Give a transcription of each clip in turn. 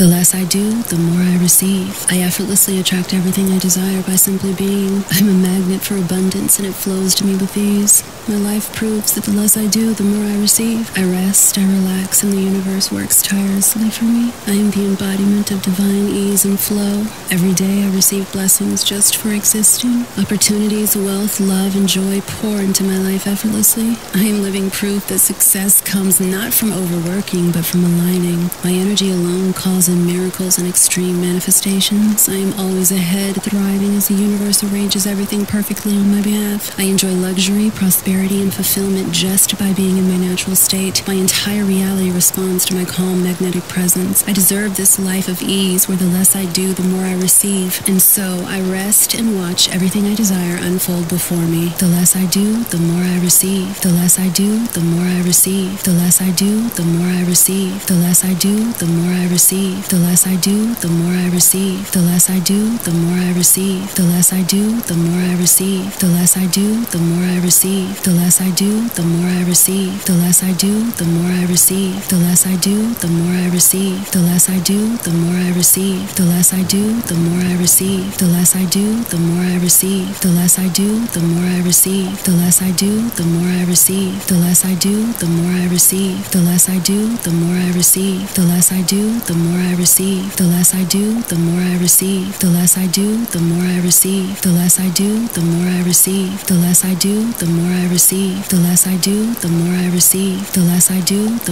The less I do, the more I receive. I effortlessly attract everything I desire by simply being. I'm a magnet for abundance, and it flows to me with ease. My life proves that the less I do, the more I receive. I rest, I relax, and the universe works tirelessly for me. I am the embodiment of divine ease and flow. Every day I receive blessings just for existing. Opportunities, wealth, love, and joy pour into my life effortlessly. I am living proof that success comes not from overworking, but from aligning. My energy alone calls in miracles and extreme manifestations. I am always ahead, thriving as the universe arranges everything perfectly on my behalf. I enjoy luxury, prosperity, and fulfillment just by being in my natural state. My entire reality responds to my calm, magnetic presence. I deserve this life of ease where the less I do, the more I receive. And so I rest and watch everything I desire unfold before me. The less I do, the more I receive. The less I do, the more I receive. The less I do, the more I receive. The less I do, the more I receive. The less I do, the more I receive. The less I do, the more I receive. The less I do, the more I receive. The less I do, the more I receive. The less I do, the more I receive. The less I do, the more I receive. The less I do, the more I receive. The less I do, the more I receive. The less I do, the more I receive. The less I do, the more I receive. The less I do, the more I receive. The less I do, the more I receive. The less I do, the more I receive. The less I do, the more I receive. The less I do, the more I receive. The less I do, the more I receive. The less I do, the more I receive. The less I do, the more I receive. The less I do, the more I receive. The less I do, the more I receive. The less I do, the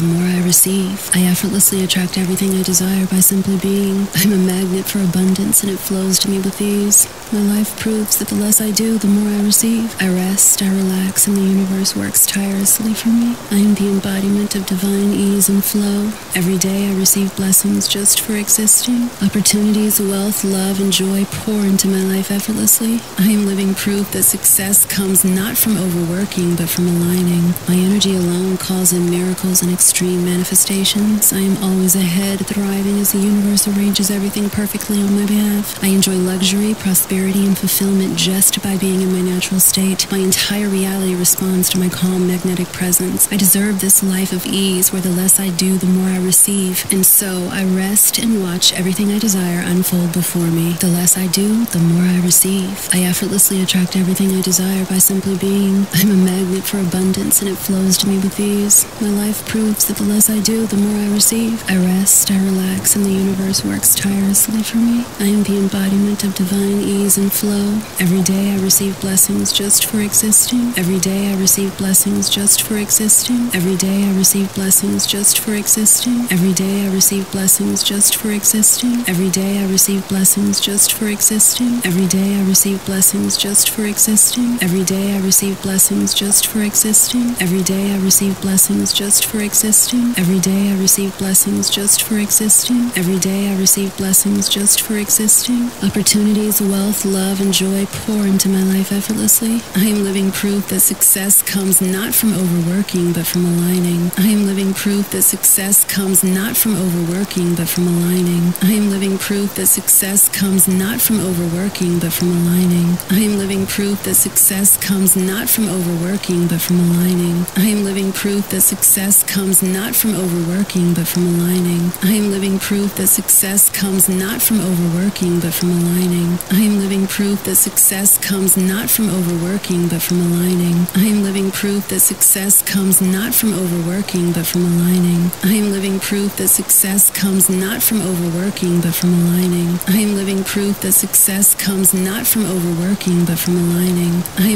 more I receive. I effortlessly attract everything I desire by simply being. I'm a magnet for abundance, and it flows to me with ease. My life proves that the less I do, the more I receive. I rest, I relax, and the universe works tirelessly for me. I am the embodiment of divine ease and flow. Every day I receive blessings just for existing. Opportunities, wealth, love, and joy pour into my life effortlessly. I am living proof that success comes not from overworking, but from aligning. My energy alone calls in miracles and extreme manifestations. I am always ahead, thriving as the universe arranges everything perfectly on my behalf. I enjoy luxury, prosperity, and fulfillment just by being in my natural state. My entire reality responds to my calm, magnetic presence. I deserve this life of ease where the less I do, the more I receive. And so I rest and watch everything I desire unfold before me. The less I do, the more I receive. I effortlessly attract everything I desire by simply being. I'm a magnet for abundance, and it flows to me with ease. My life proves that the less I do, the more I receive. I rest, I relax, and the universe works tirelessly for me. I am the embodiment of divine ease and flow. Every day I receive blessings just for existing. Every day I receive blessings just for existing. Every day I receive blessings just for existing. Every day I receive blessings just for existing. Every day I receive blessings just for existing. Every day I receive blessings just for existing. Every day I receive blessings just for existing. Every day I receive blessings just for existing. Every day I receive blessings just for existing. Every day I receive blessings just for existing. Opportunities, wealth, love, and joy pour into my life effortlessly. I am living proof that success comes not from overworking, but from aligning. I am living proof that success comes not from overworking, but from aligning. I am living proof that success comes not from overworking, but from aligning. I am living proof that success comes not from overworking, but from aligning. I am living proof that success comes not from overworking, but from aligning. I am living proof that success comes not from overworking, but from aligning. I am living proof that success comes not from overworking, but from aligning. I am living proof that success comes not from overworking, but from aligning. I am living proof that success comes not from overworking, but from aligning. I am living proof that success comes not from overworking, but from aligning. I am living proof that success comes not from overworking, but from aligning. My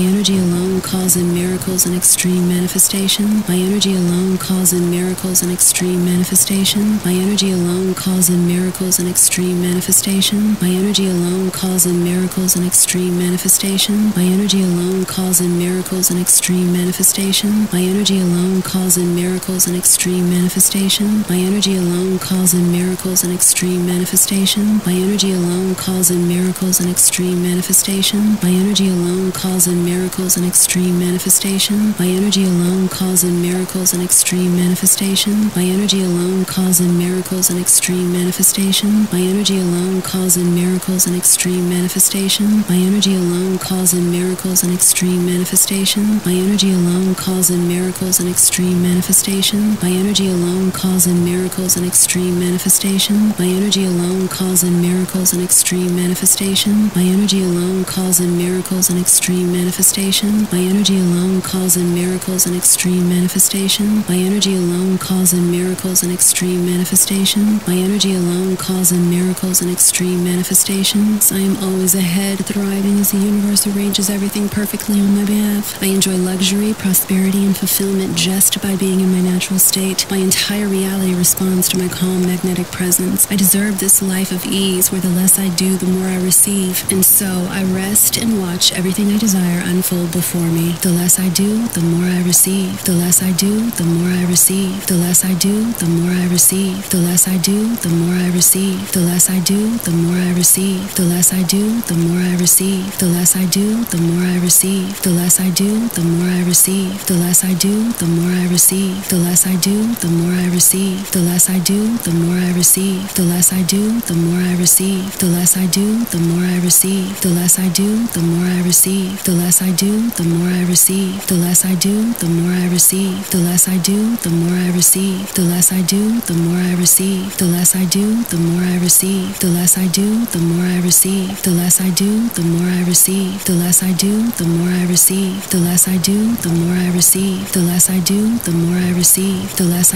energy alone calls in miracles and extreme manifestation. My energy alone calls in miracles and extreme manifestation. My energy alone calls in miracles and extreme manifestation. My energy alone calls in miracles and extreme manifestation. My energy alone calls in miracles and extreme manifestation. My energy alone calls in miracles and extreme manifestation. My energy alone calls in miracles and extreme manifestation. My energy alone calls in miracles and extreme manifestation. My energy alone calls in miracles and extreme manifestation. My energy alone calls in miracles and extreme manifestation. My energy alone calls in miracles and extreme manifestation. My energy alone calls in miracles and extreme manifestation. My energy alone calls in miracles and extreme manifestation. My energy alone calls in miracles and extreme extreme manifestation by energy alone, cause and miracles and extreme manifestation by energy alone, cause and miracles and extreme manifestation by energy alone, cause and miracles and extreme manifestation by energy alone, cause and miracles and extreme manifestation by energy alone, cause and miracles and extreme manifestation by energy alone, cause and miracles and extreme manifestations. I am always ahead, thriving as the universe arranges everything perfectly on my behalf. I enjoy luxury, prosperity, and fulfillment just by being in my natural state. My entire reality responds to my calm magnetic presence. I deserve this life of ease where the less I do, the more I receive. And so I rest and watch everything I desire unfold before me. The less I do, the more I receive. The less I do, the more I receive. The less I do, the more I receive. The less I do, the more I receive. The less I do, the more I receive. The less I do, the more I receive. The less I do, the more I receive. The less I do, the more I receive. The less I do, the more I receive. The less I do, the more I receive. The less I do, the more I receive. The less I do, the more I receive. The less I do, the more I receive. The less I do, the more I receive. The less I do, the more I receive. The less I do, the more I receive. The less I do, the more I receive. The less I do, the more I receive. The less I do, the more I receive. The less I do, the more I receive. The less I do, the more I receive. The less I do, the more I receive. The less I do, the more I receive. The less I do, the more I receive. The less I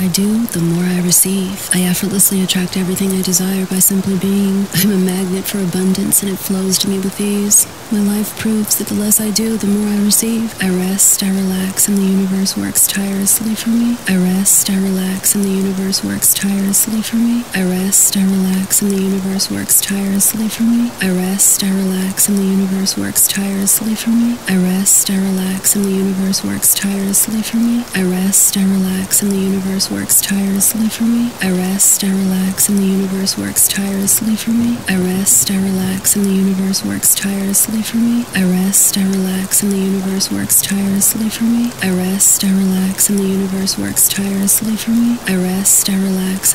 do, the more I receive. I effortlessly attract everything I desire by simply being. I'm a magnet for abundance, and it flows to me with ease. My life proves that the less I do, the more I receive. I rest, I relax, and the universe works tirelessly for me. I rest, I relax, and the universe works tirelessly for me. I rest, I relax, and the universe works tirelessly for me. I rest, I relax, and the universe works tirelessly for me. I rest, I relax, and the universe works tirelessly for me. I rest, I relax, and the universe works tirelessly for me. I rest, I relax, and the universe works tirelessly for me. I rest, I relax, and the universe works tirelessly for me. I rest, I relax, and the universe works tirelessly for me. I rest, I relax, and the universe works tirelessly for me. I rest, I relax, and the universe works tirelessly for me. I rest, I relax,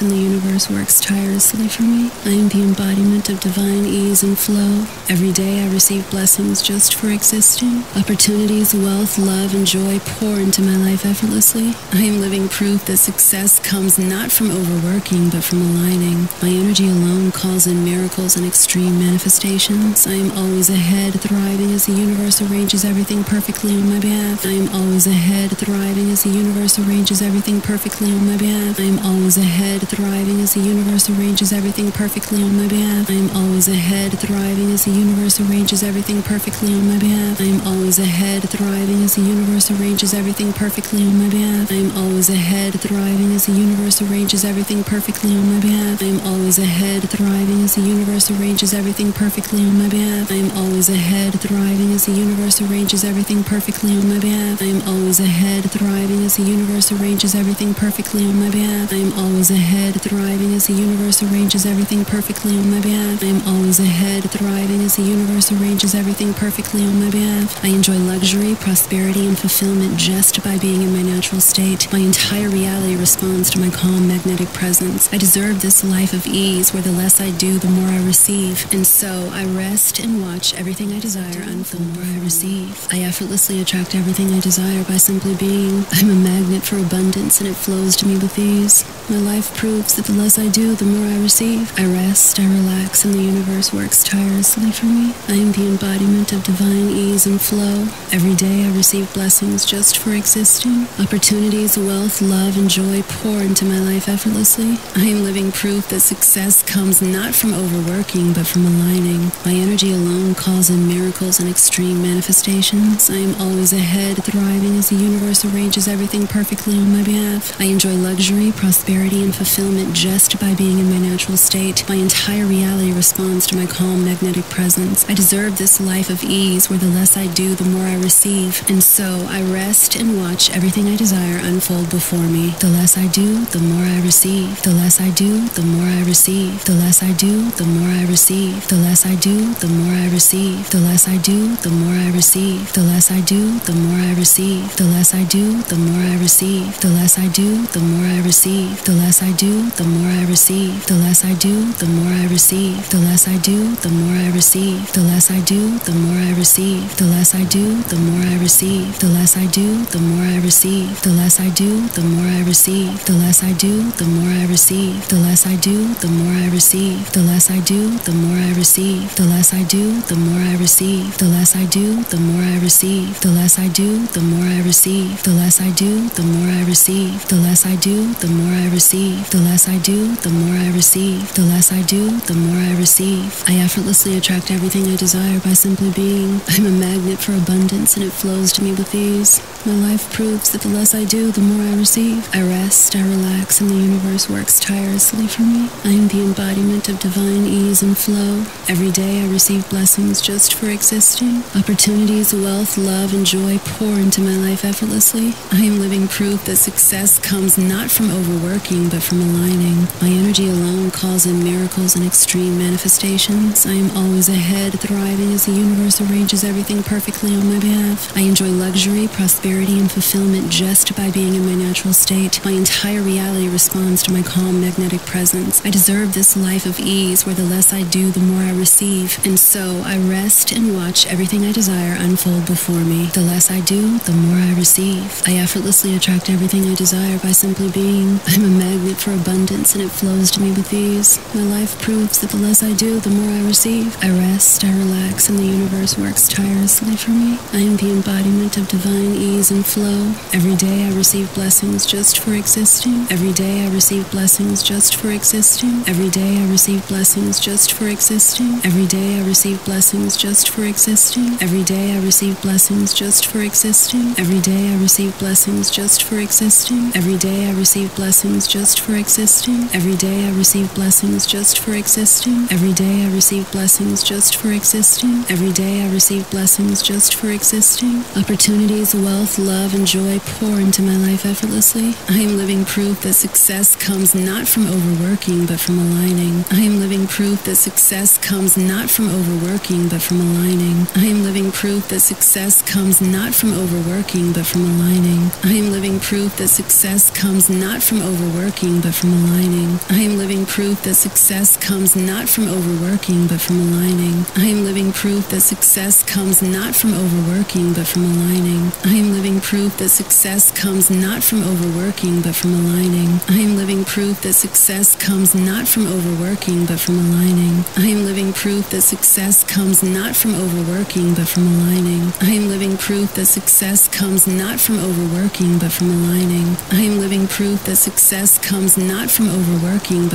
and the universe works tirelessly for me. I am the embodiment of divine ease and flow. Every day I receive blessings just for existing. Opportunities, wealth, love, and joy pour into my life effortlessly. I am living proof that success comes not from overworking, but from aligning. My energy alone, calls in miracles and extreme manifestations. I am always ahead, thriving as the universe arranges everything perfectly on my behalf. I am always ahead, thriving as the universe arranges everything perfectly on my behalf. I am always ahead, thriving as the universe arranges everything perfectly on my behalf. I am always ahead, thriving as the universe arranges everything perfectly on my behalf. I am always ahead, thriving as the universe arranges everything perfectly on my behalf. I am always ahead, thriving as the universe arranges everything perfectly on my behalf. I am always ahead, thriving as the universe arranges everything perfectly on my behalf. I am always ahead, thriving as the universe arranges everything perfectly on my behalf. I am always ahead, thriving as the universe arranges everything perfectly on my behalf. I am always ahead, thriving as the universe arranges everything perfectly on my behalf. I am always ahead, thriving as the universe arranges everything perfectly on my behalf. I enjoy luxury, prosperity, and fulfillment just by being in my natural state. My entire reality responds to my calm magnetic presence. I deserve this life of ease where the less I do, the more I receive. And so I rest and watch everything I desire unfold before I receive. I effortlessly attract everything I desire by simply being. I'm a magnet for abundance, and it flows to me with ease. My life proves that the less I do, the more I receive. I rest, I relax, and the universe works tirelessly for me. I am the embodiment of divine ease and flow. Every day I receive blessings just for existing. Opportunities, wealth, love, and joy pour into my life effortlessly. I am living proof that success comes not from overworking, but from aligning. My energy alone, calls in miracles and extreme manifestations. I am always ahead, thriving as the universe arranges everything perfectly on my behalf. I enjoy luxury, prosperity, and fulfillment just by being in my natural state. My entire reality responds to my calm magnetic presence. I deserve this life of ease where the less I do, the more I receive. And so I rest and watch everything I desire unfold before me. The less I do, the more I receive. The less I do, the more I receive. The less I do, the more I receive. The less I do, the more I receive. The less I do, the more I receive. The less I do, the more I receive. The less I do, the more I receive. The less I do, the more I receive. The less I do, the more I receive. The less I do, the more I receive. The less I do, the more I receive. The less I do, the more I receive. The less I do, the more I receive. The less I do, the more I receive. The less I do, the more I receive. The less I do, the more I receive. The less I do, the more I receive. The less I do, the more I receive. The less I do, the more I receive. The less I do, the more I receive. The less I do, the more I receive. The less I do, the more I receive. The less I do, the more I receive. The less I do, the more I receive. The less I do, the more I receive. I effortlessly attract everything I desire by simply being. I'm a magnet for abundance and it flows to me with ease. My life proves that the less I do, the more I receive. I rest, I relax, and the universe works tirelessly for me. I am the embodiment of divine ease and flow. Every day I receive blessings just for existing. Opportunities, wealth, love, and joy pour into my life effortlessly. I am living proof that success comes not from overworking, but from aligning. My energy alone calls in miracles and extreme manifestations. I am always ahead, thriving as the universe arranges everything perfectly on my behalf. I enjoy luxury, prosperity, and fulfillment just by being in my natural state. My entire reality responds to my calm, magnetic presence. I deserve this life of ease where the less I do, the more I receive. And so I rest and watch everything I desire unfold before me. The less I do, the more I receive. I effortlessly attract everything I desire by simply being. I'm a magnet for abundance and it flows to me with ease. My life proves that the less I do, the more I receive. I rest, I relax, and the universe works tirelessly for me. I am the embodiment of divine ease and flow. Every day I receive blessings just for existing. Every day I receive blessings just for existing. Every day I receive blessings just for existing. Every day I receive blessings just for existing. Every day I receive blessings just for existing. Every day I receive blessings just for existing. Every day I receive blessings just for existing. Every day I receive blessings just for existing. Every day I receive blessings just for existing. Every day I receive blessings just for existing. Opportunities, wealth, love, and joy pour into my life effortlessly. I am living proof that success comes not from overworking, but from aligning. I am living proof that success comes not from overworking, but from aligning. I am living proof that success comes not from overworking, but from aligning. I am living proof that success comes not from overworking, but from aligning. I am living proof that success comes not from overworking, but from aligning. I am living proof that success comes not from overworking, but from aligning. I am living proof that success comes not from overworking, but from aligning. I am living proof that success comes not from overworking, but from aligning. I am living proof that success comes not from overworking, but from aligning. I am living proof that success comes not from overworking, but from aligning. I am living proof that success comes not from overworking, but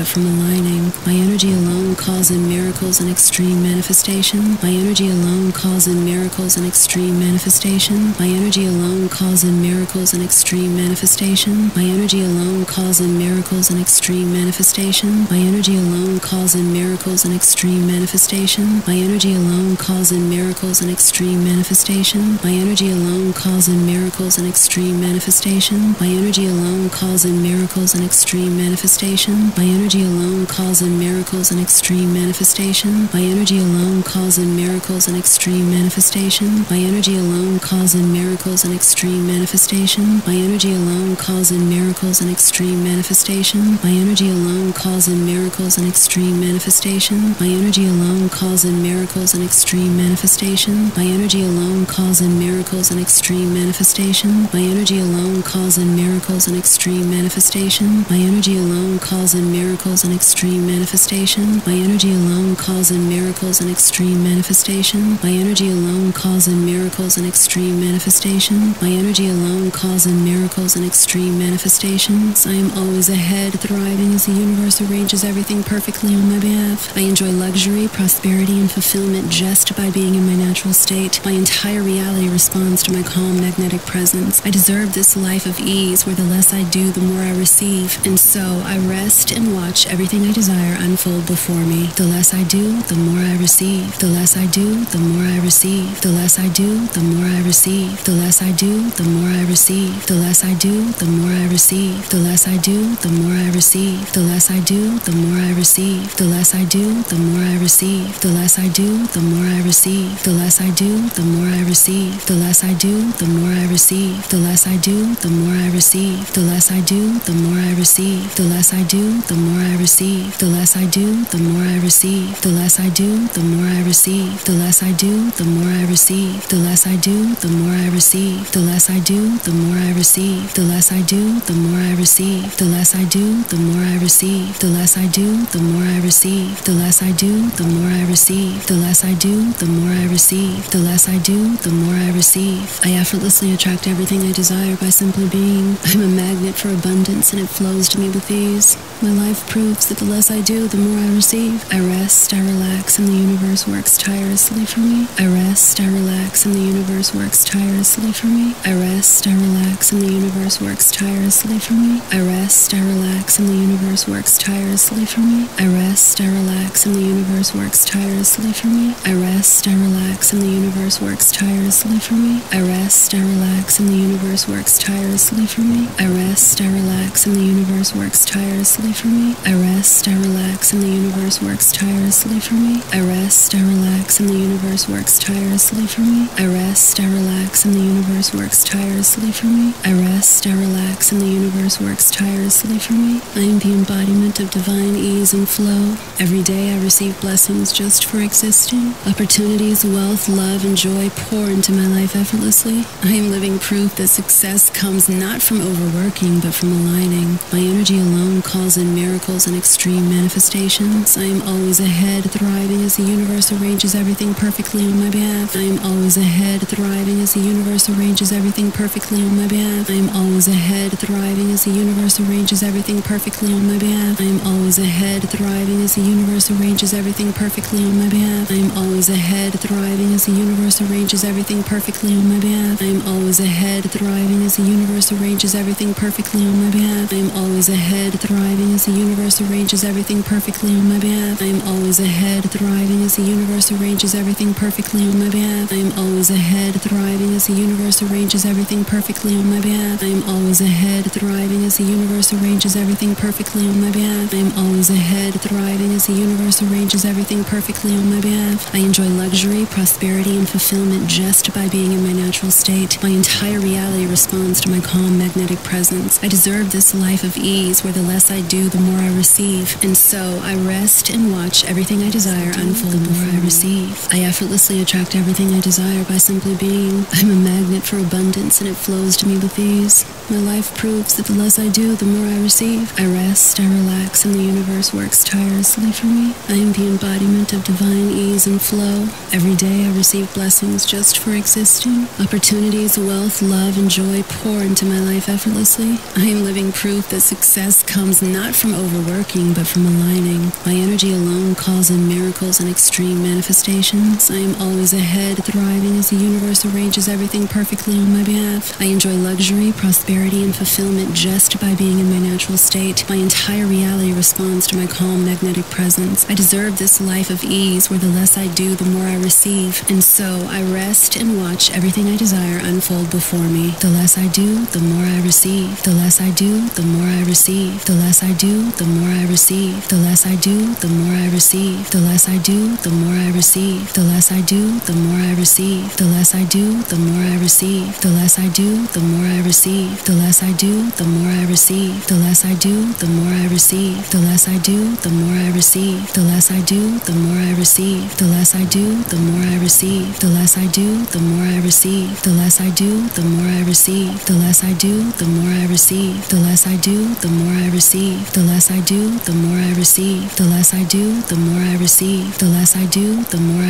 from aligning. My energy alone calls in miracles and extreme manifestation. My energy alone calls in miracles and extreme manifestation. My energy alone calls in miracles and extreme manifestation. My energy alone calls in miracles and extreme manifestation. My energy alone calls in miracles and extreme manifestation. My energy alone calls in miracles and extreme manifestation. My energy alone calls in miracles and extreme manifestation. My energy alone calls in miracles and extreme manifestation. My energy alone calls in miracles and extreme manifestation. My energy alone calls in miracles and extreme manifestation. My energy alone calls in miracles and extreme manifestation. My energy alone calls in miracles and extreme manifestation. My energy alone calls in miracles and extreme manifestation. My energy alone calls in miracles and extreme manifestation. My energy alone calls in miracles and extreme manifestation. My energy alone calls in miracles and extreme manifestation. My energy alone calls in miracles and extreme manifestation. My energy alone calls in miracles and extreme manifestation. My energy alone calls in miracles and extreme manifestation. My energy alone calls in miracles and extreme manifestations. I am always ahead, thriving as the universe arranges everything perfectly on my behalf. I enjoy luxury, prosperity, and fulfillment just by being in my natural state. My entire reality responds to my calm, magnetic presence. I deserve this life of ease where the less I do, the more I receive. And so I rest and watch everything I desire unfold before me. The less I do, the more I receive. The less I do, the more I receive. The less I do, the more I receive. The less I do, do, the more I receive. The less I do, the more I receive. The less I do, the more I receive. The less I do, the more I receive. The less I do, the more I receive. The less I do, the more I receive. The less I do, the more I receive. The less I do, the more I receive. The less I do, the more I receive. The less I do, the more I receive. The less I do, the more I receive. The less I do, the more I receive. The less I do, the more I receive. The less I do, the more I receive. The less I do, the more I receive. The less I do, the more I receive. The less I do, the more I receive. The less I do, the more I receive. The less I do, the more I receive. The less I do, the more I receive. The less I do, the more I receive. The less I do, the more I receive. I effortlessly attract everything I desire by simply being. I'm a magnet for abundance, and it flows to me with ease. My life proves that the less I do, the more I receive. I rest, I relax, and the universe works tirelessly for me. I rest, I relax, and the universe works tirelessly for me. I rest, I relax, and the universe works tirelessly for me. I rest, I relax, and the universe works tirelessly for me. I rest, I relax, and the universe works tirelessly for me. I rest, I relax, and the universe works tirelessly for me. I rest, I relax, and the universe works tirelessly for me. I rest, I relax, and the universe works tirelessly for me. I rest, I relax, and the universe works tirelessly for me. I rest, I relax, and the universe works tirelessly for me. I rest, I relax, and the universe works tirelessly for me. I rest, I relax, and the universe works tirelessly for me. I am the embodiment of divine ease and flow. Every day I receive blessings just for existing. Opportunities, wealth, love, and joy pour into my life effortlessly. I am living proof that success comes not from overworking, but from aligning. My energy alone calls in miracles and extreme manifestations. I am always ahead, thriving as the universe arranges everything perfectly on my behalf. I am always ahead, thriving as the universe arranges everything perfectly on my behalf. I am always ahead, thriving as the universe arranges everything perfectly on my behalf. I am always ahead, thriving as the universe arranges everything perfectly on my behalf. I am always ahead, thriving as the universe arranges everything perfectly on my behalf. I am always ahead, thriving as the universe arranges everything perfectly on my behalf. I am always ahead, thriving as the universe arranges everything perfectly on my behalf. I am always ahead, thriving as the universe arranges everything perfectly on my behalf. I am always ahead, thriving as the universe arranges everything perfectly on my behalf. I am always ahead, thriving as the universe arranges everything perfectly on my behalf. I am always ahead, thriving as the universe arranges everything perfectly on my behalf. I enjoy luxury, prosperity, and fulfillment just by being in my natural state. My entire reality responds to my calm, magnetic presence. I deserve this life of ease where the less I do, the more I receive. And so I rest and watch everything I desire unfold before I receive. I effortlessly attract everything I desire by simply being. I'm a magnet for abundance, and it flows to me with ease. My life proves that the less I do, the more I receive. I rest, I relax, and the universe works tirelessly for me. I am the embodiment of divine ease and flow. Every day I receive blessings just for existing. Opportunities, wealth, love, and joy pour into my life effortlessly. I am living proof that success comes not from overworking, but from aligning. My energy alone calls in miracles and extreme manifestations. I am always ahead, thriving as the universe arranges everything perfectly on my behalf. I enjoy luxury, prosperity, and fulfillment just by being in my natural state. My entire reality responds to my calm, magnetic presence. I deserve this life of ease where the less I do, the more I receive. And so I rest and watch everything I desire unfold before me. The less I do, the more I receive. The less I do, the more I receive. The less I do, the more I receive. The less I do, the more I receive. The less I do, the more I receive. The less I do, the more I receive. The less I do, the more I receive. The less I do, the more I receive. The less I do, the more I receive. The less I do, the more I receive. The less I do, the more I receive. The less I do, the more I receive. The less I do, the more I receive. The less I do, the more I receive. The less I do, the more I receive. The less I do, the more I receive. The less I do, the more I receive. The less I do, the more I receive. The less I do, the more I receive. The less I do, the more I receive. The less I do, the more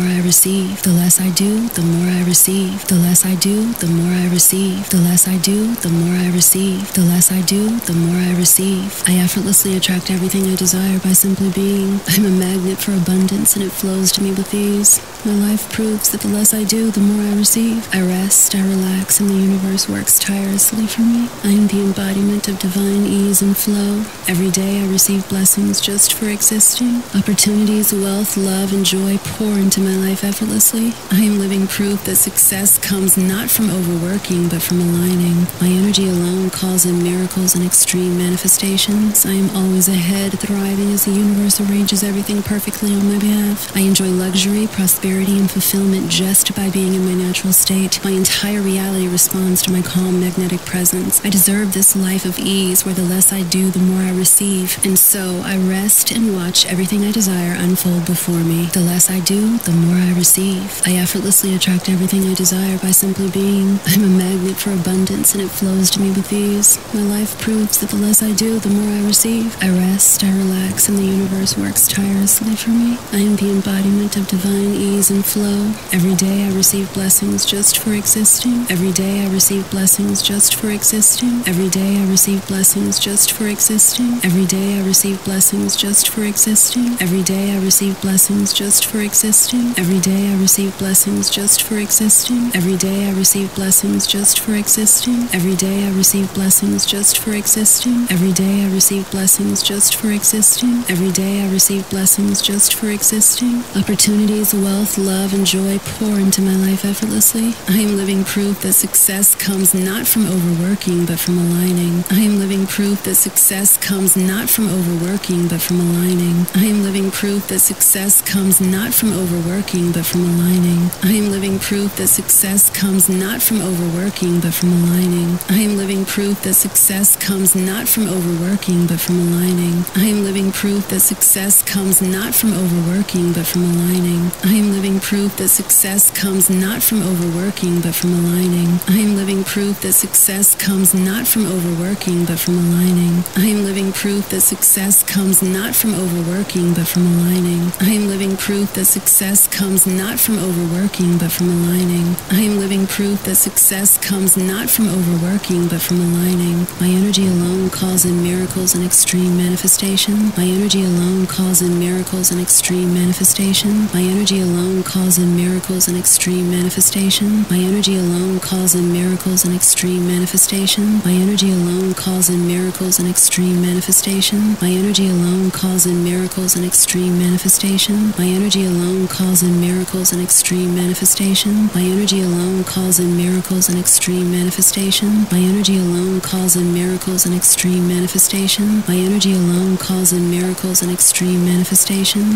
I receive. The less I do, the more I receive. The less I do, the more I receive. The less I do, the more I receive. The less I do, the more I receive. I effortlessly attract everything I desire by simply being. I'm a magnet for abundance, and it flows to me with ease. My life proves that the less I do, the more I receive. I rest, I relax, and the universe works tirelessly for me. I am the embodiment of divine ease and flow. Every day I receive blessings just for existing. Opportunities, wealth, love, and joy pour into my life effortlessly. I am living proof think that success comes not from overworking, but from aligning. My energy alone calls in miracles and extreme manifestations. I am always ahead, thriving as the universe arranges everything perfectly on my behalf. I enjoy luxury, prosperity, and fulfillment just by being in my natural state. My entire reality responds to my calm, magnetic presence. I deserve this life of ease, where the less I do, the more I receive. And so I rest and watch everything I desire unfold before me. The less I do, the more I receive. I effortlessly attract everything I desire by simply being. I'm a magnet for abundance, and it flows to me with ease. My life proves that the less I do, the more I receive. I rest, I relax, and the universe works tirelessly for me. I am the embodiment of divine ease and flow. Every day I receive blessings just for existing. Every day I receive blessings just for existing. Every day I receive blessings just for existing. Every day I receive blessings just for existing. Every day I receive blessings just for existing. Every day I receive blessings just for existing. Every day I receive blessings just for existing. Every day I receive blessings just for existing. Every day I receive blessings just for existing. Every day I receive blessings just for existing. Opportunities, wealth, love, and joy pour into my life effortlessly. I am living proof that success comes not from overworking, but from aligning. I am living proof that success comes not from overworking, but from aligning. I am living proof that success comes not from overworking, but from aligning. I am living proof that success comes not from overworking, but from aligning. I am living proof that success comes not from overworking, but from aligning. I am living proof that success comes not from overworking, but from aligning. I am living proof that success comes not from overworking, but from aligning. I am living proof that success comes not from overworking, but from aligning. I am living proof that success comes not from overworking, but from aligning. I am living proof that success comes not from overworking, but from aligning. I am living proof that success comes not from overworking, but from aligning. My energy alone calls in miracles and extreme manifestation. My energy alone calls in miracles and extreme manifestation. My energy alone calls in miracles and extreme manifestation. My energy alone calls in miracles and extreme manifestation. My energy alone calls in miracles and extreme manifestation. My energy alone calls in miracles and extreme manifestation. My energy alone calls in miracles and extreme manifestation. My energy alone calls in miracles and extreme manifestation. My energy alone calls in miracles and extreme manifestation. My energy alone calls in miracles and extreme manifestation. My energy alone calls in miracles and extreme manifestation.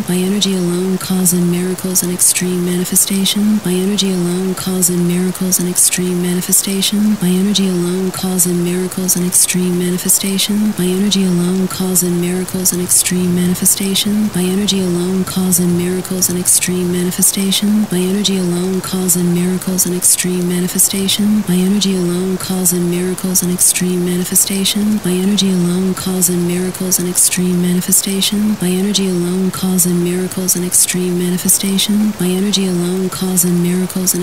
My energy alone calls in miracles and extreme manifestation. My energy alone calls in miracles and extreme manifestation. My energy alone calls in miracles and extreme manifestation. My energy alone calls in miracles and extreme manifestation. My energy alone calls in miracles and extreme manifestation. My energy alone calls in miracles and extreme manifestation. My energy alone calls in miracles and extreme manifestation. My energy alone calls in miracles and extreme manifestation. My energy alone calls in miracles and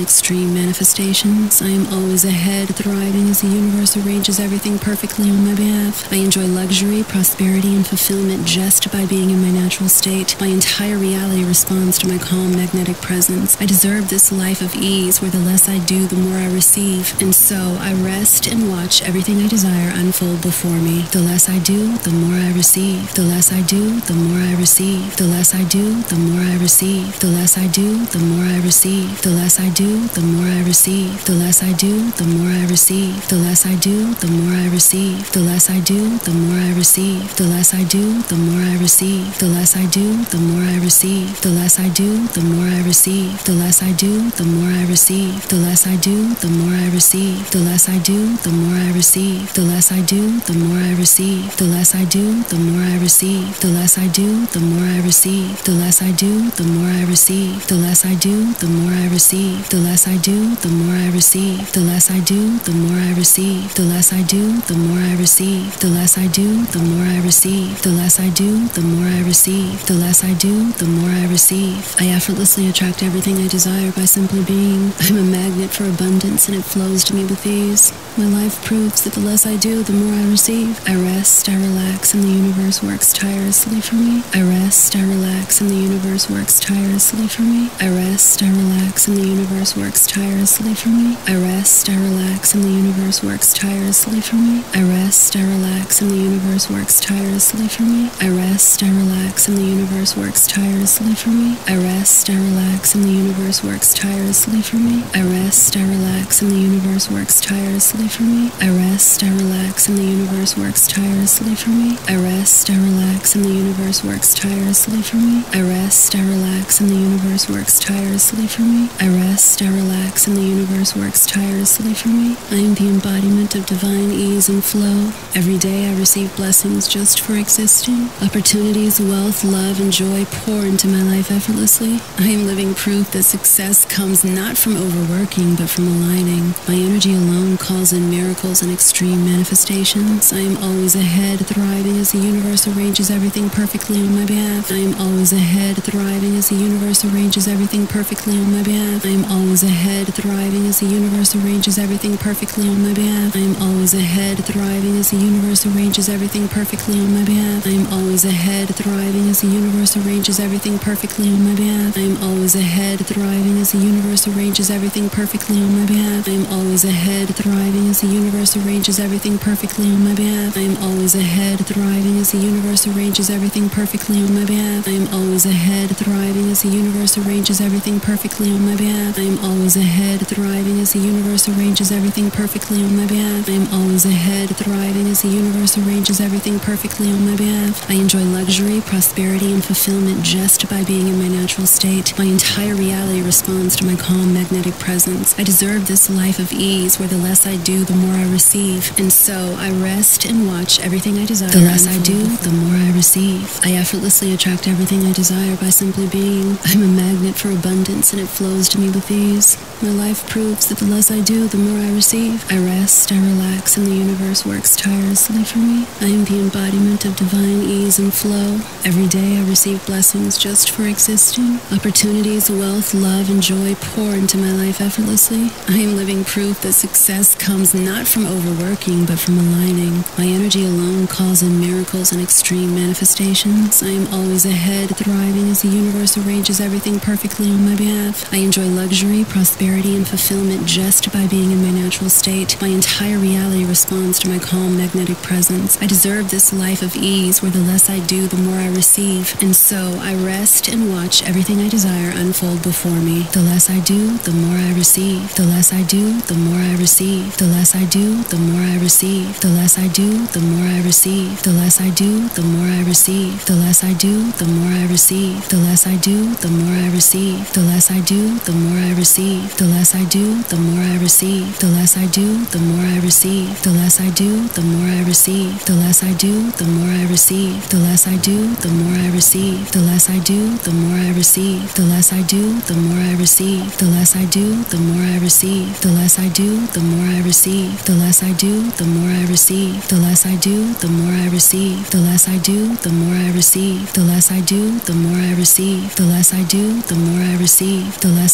extreme manifestations. I am always ahead, thriving as the universe arranges everything perfectly on my behalf. I enjoy luxury, prosperity, and fulfillment just by being in my natural state. My entire reality responds to my calm, magnetic presence. I deserve this life of ease, where the less I do, the more I receive. And so I rest and watch everything I desire unfold before me. The less I do, the more I receive. The less I do, the more I receive. The less I do, the more I receive. The less I do, the more I receive. The less I do, the more I receive. The less I do, the more I receive. The less I do, the more I receive. The less I do, the more I receive. The less I do, the more I receive. The less I do, the more I receive. The less I do, the more I receive. The less I do, the more I receive. The less I do, the more I receive. The less I do, the more I receive. The less I do, the more I receive. The less I do, the more I receive. The less I do, the more I receive. The less I do, the more I receive. The less I do, the more I receive. The less I do, the more I receive. The less I do, the more I receive. The less I do, the more I receive. The less I do, the more I receive. The less I do, the more I receive. The less I do, the more I receive. I effortlessly attract everything I desire by simply being. I'm a magnet for abundance, and it flows to me with ease. My life proves that the less I do, the more I receive. I rest, I relax, and the universe works tirelessly for me. I rest, I relax, and the universe works tirelessly for me. I rest, I relax, and the universe works tirelessly for me. I rest, I relax, and the universe works tirelessly for me. I rest, I relax, and the universe works tirelessly for me. I rest, I relax, and the universe works tirelessly for me. I rest, I relax, and the universe works tirelessly tirelessly for me. I rest, I relax, and the universe works tirelessly for me. I rest, I relax, and the universe works tirelessly for me. I rest, I relax, and the universe works tirelessly for me. I rest, I relax, and the universe works tirelessly for me. I rest, I relax, and the universe works tirelessly for me. I am the embodiment of divine ease and flow. Every day I receive blessings just for existing. Opportunities, wealth, love, and joy pour into my life effortlessly. I am living proof that success comes not from overworking, but from aligning. My energy alone calls in miracles and extreme manifestations. I am always ahead, thriving as the universe arranges everything perfectly on my behalf. I am always ahead, thriving as the universe arranges everything perfectly on my behalf. I am always ahead, thriving as the universe arranges everything perfectly on my behalf. I am always ahead, thriving as the universe arranges everything perfectly on my behalf. I am always ahead, thriving as the universe arranges everything perfectly on my behalf. I am always ahead, thriving as the universe arranges everything perfectly on my behalf. I am always ahead, thriving as the universe arranges everything perfectly on my behalf. I am always ahead, thriving as the universe arranges everything perfectly on my behalf. I am always ahead, thriving as the universe arranges everything perfectly on my behalf. I am always ahead, thriving as the universe arranges everything perfectly on my behalf. I am always ahead, thriving as the universe arranges everything perfectly on my behalf. I enjoy luxury, prosperity, and fulfillment just by being in my natural state. My entire reality responds to my calm, magnetic presence. I deserve this life of ease where the less I do, the more I receive. And so I rest and watch everything I desire. The less I do, the more I receive. I effortlessly attract everything I desire by simply being. I'm a magnet for abundance, and it flows to me with ease. My life proves that the less I do, the more I receive. I rest, I relax, and the universe works tirelessly for me. I am the embodiment of divine ease and flow. Every day I receive blessings just for existing. Opportunities, wealth, love, and joy pour into my life effortlessly. I am living proof that success comes not from overworking, but from aligning. My energy alone calls in miracles and extreme manifestations. I am always ahead, thriving as the universe arranges everything perfectly on my behalf. I enjoy luxury, prosperity, and fulfillment just by being in my natural state. My entire reality responds to my calm, magnetic presence. I deserve this life of ease where the less I do, the more I receive. And so I rest and watch everything I desire unfold before me. The less I do, the more I receive. The less I do, the more I receive. The less I do, the more I receive. The less I do, the more I receive. The less I do, the more I receive. The less I do, the more I receive. The less I do, the more I receive. The less I do, the more I receive. The less I do, the more I receive. The less I do, the more I receive. The less I do, the more I receive. The less I do, the more I receive. The less I do, the more I receive. The less I do, the more I receive. The less I do, the more I receive. The less I do, the more I receive. The less I do, the more I receive. The less I do, the more I receive. The less I do, the more I receive. The less I do, the more I receive. The less I do, the more I receive. The less I do, the more I receive. The less I do, the more I receive. The less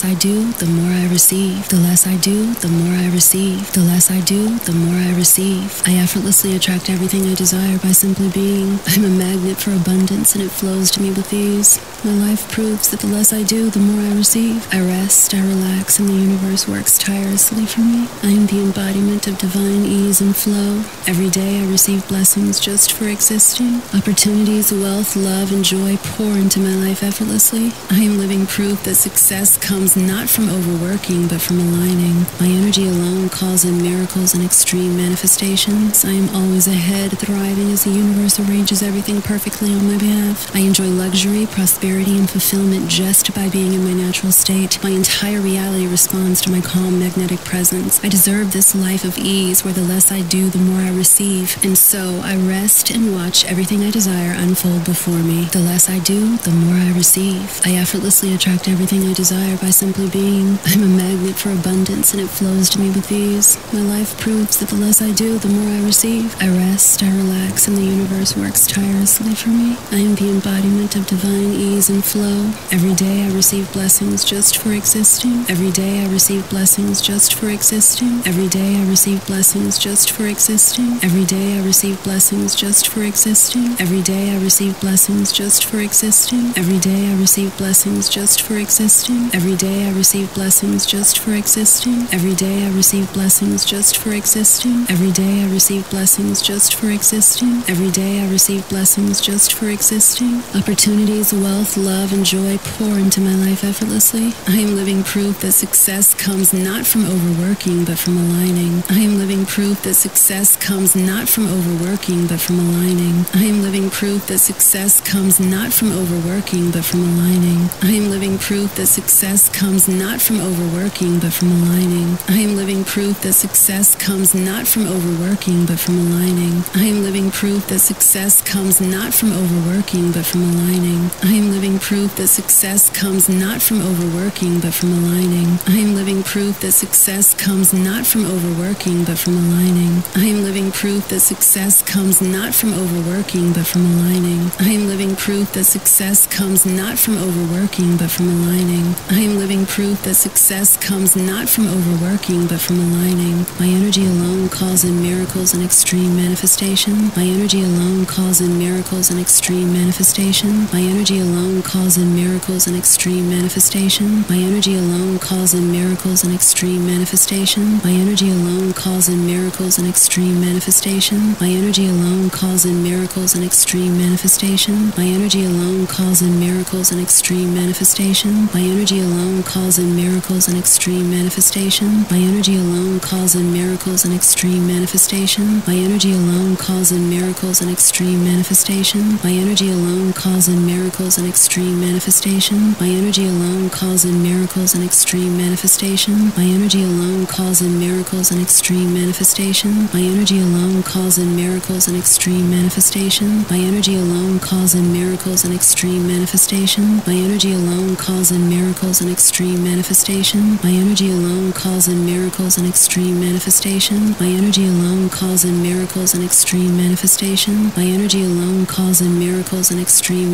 I do, the more I receive. The less I do, the more I receive. I effortlessly attract everything I desire by simply being. I'm a magnet for abundance, and it flows to me with ease. My life proves that the less I do, the more I receive. I rest, I relax, and the universe works tirelessly for me. I am the embodiment of divine ease and flow. Every day I receive blessings just for existing. Opportunities, wealth, love, and joy pour into my life effortlessly. I am living proof that success comes not from overworking, but from aligning. My energy alone calls in miracles and extreme manifestations. I am always ahead, thriving as the universe arranges everything perfectly on my behalf. I enjoy luxury, prosperity, and fulfillment just by being in my natural state. My entire reality responds to my calm, magnetic presence. I deserve this life of ease where the less I do, the more I receive. And so I rest and watch everything I desire unfold before me. The less I do, the more I receive. I effortlessly attract everything I desire by simply being. I'm a magnet for abundance, and it flows to me with ease. My life proves that the less I do, the more I receive. I rest, I relax, and the universe works tirelessly for me. I am the embodiment of divine ease and flow. Every day I receive blessings just for existing. Every day I receive blessings just for existing. Every day I receive blessings just for existing. Every day I receive blessings just for existing. Every day I receive blessings just for existing. Every day I receive blessings just for existing. Every day I receive blessings just for existing. Every day I receive blessings just for existing. Every day I receive blessings just for existing. Every day I receive blessings just for existing. Opportunities, wealth, love, and joy pour into my life effortlessly. I am living living proof that success comes not from overworking, but from aligning. I am living proof that success comes not from overworking, but from aligning. I am living proof that success comes not from overworking, but from aligning. I am living proof that success comes not from overworking, but from aligning. I am living proof that success comes not from overworking, but from aligning. I am living proof that success comes not from overworking, but from aligning. I am living proof that success comes not from overworking, but from aligning. I am living proof that success comes not from overworking, but from aligning. I am living proof that success comes not from overworking, but from aligning. I am living proof that success comes not from overworking, but from aligning. I am living proof that success comes not from overworking, but from aligning. My energy alone calls in miracles and extreme manifestation. My energy alone calls in miracles and extreme manifestation. My energy alone calls in miracles and extreme manifestation. My energy alone calls in miracles and extreme manifestation. My energy alone calls in miracles and extreme manifestation. My energy alone calls in miracles and extreme manifestation. My energy alone calls in miracles and extreme manifestation. My energy alone calls in miracles and extreme manifestation. My energy alone calls in miracles and extreme manifestation. My energy alone calls in miracles and extreme manifestation. My energy alone calls in miracles and extreme manifestation. My energy alone calls in miracles and extreme manifestation. My energy alone calls in miracles and extreme manifestation. My energy alone calls in miracles and extreme manifestation. My energy alone calls in miracles and extreme manifestation. My energy alone calls in miracles and extreme manifestation. My energy alone calls in miracles and extreme manifestation. My energy alone calls in miracles and extreme manifestation. My energy alone calls in miracles and extreme manifestation. My energy alone calls in miracles and extreme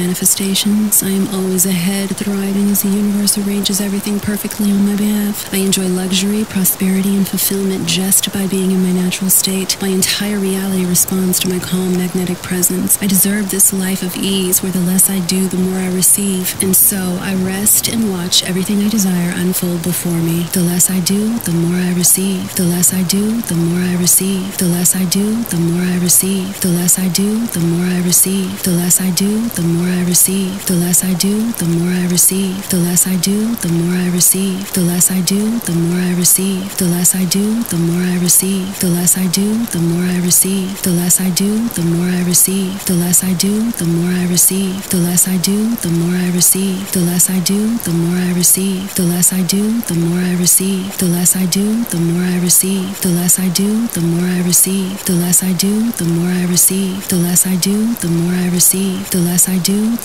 manifestations. I am always ahead, thriving as the universe arranges everything perfectly on my behalf. I enjoy luxury, prosperity, and fulfillment just by being in my natural state. My entire reality responds to my calm, magnetic presence. I deserve this life of ease where the less I do, the more I receive. And so I rest and watch everything I desire unfold before me. The less I do, the more I receive. The less I do, the more I receive. The less I do, the more I receive. The less I do, the more I receive. The less I do, the more I receive. The less I do, the more I receive. The less I do, the more I receive. The less I do, the more I receive. The less I do, the more I receive. The less I do, the more I receive. The less I do, the more I receive. The less I do, the more I receive. The less I do, the more I receive. The less I do, the more I receive. The less I do, the more I receive. The less I do, the more I receive. The less I do, the more I receive. The less I do, the more I receive. The less I do, the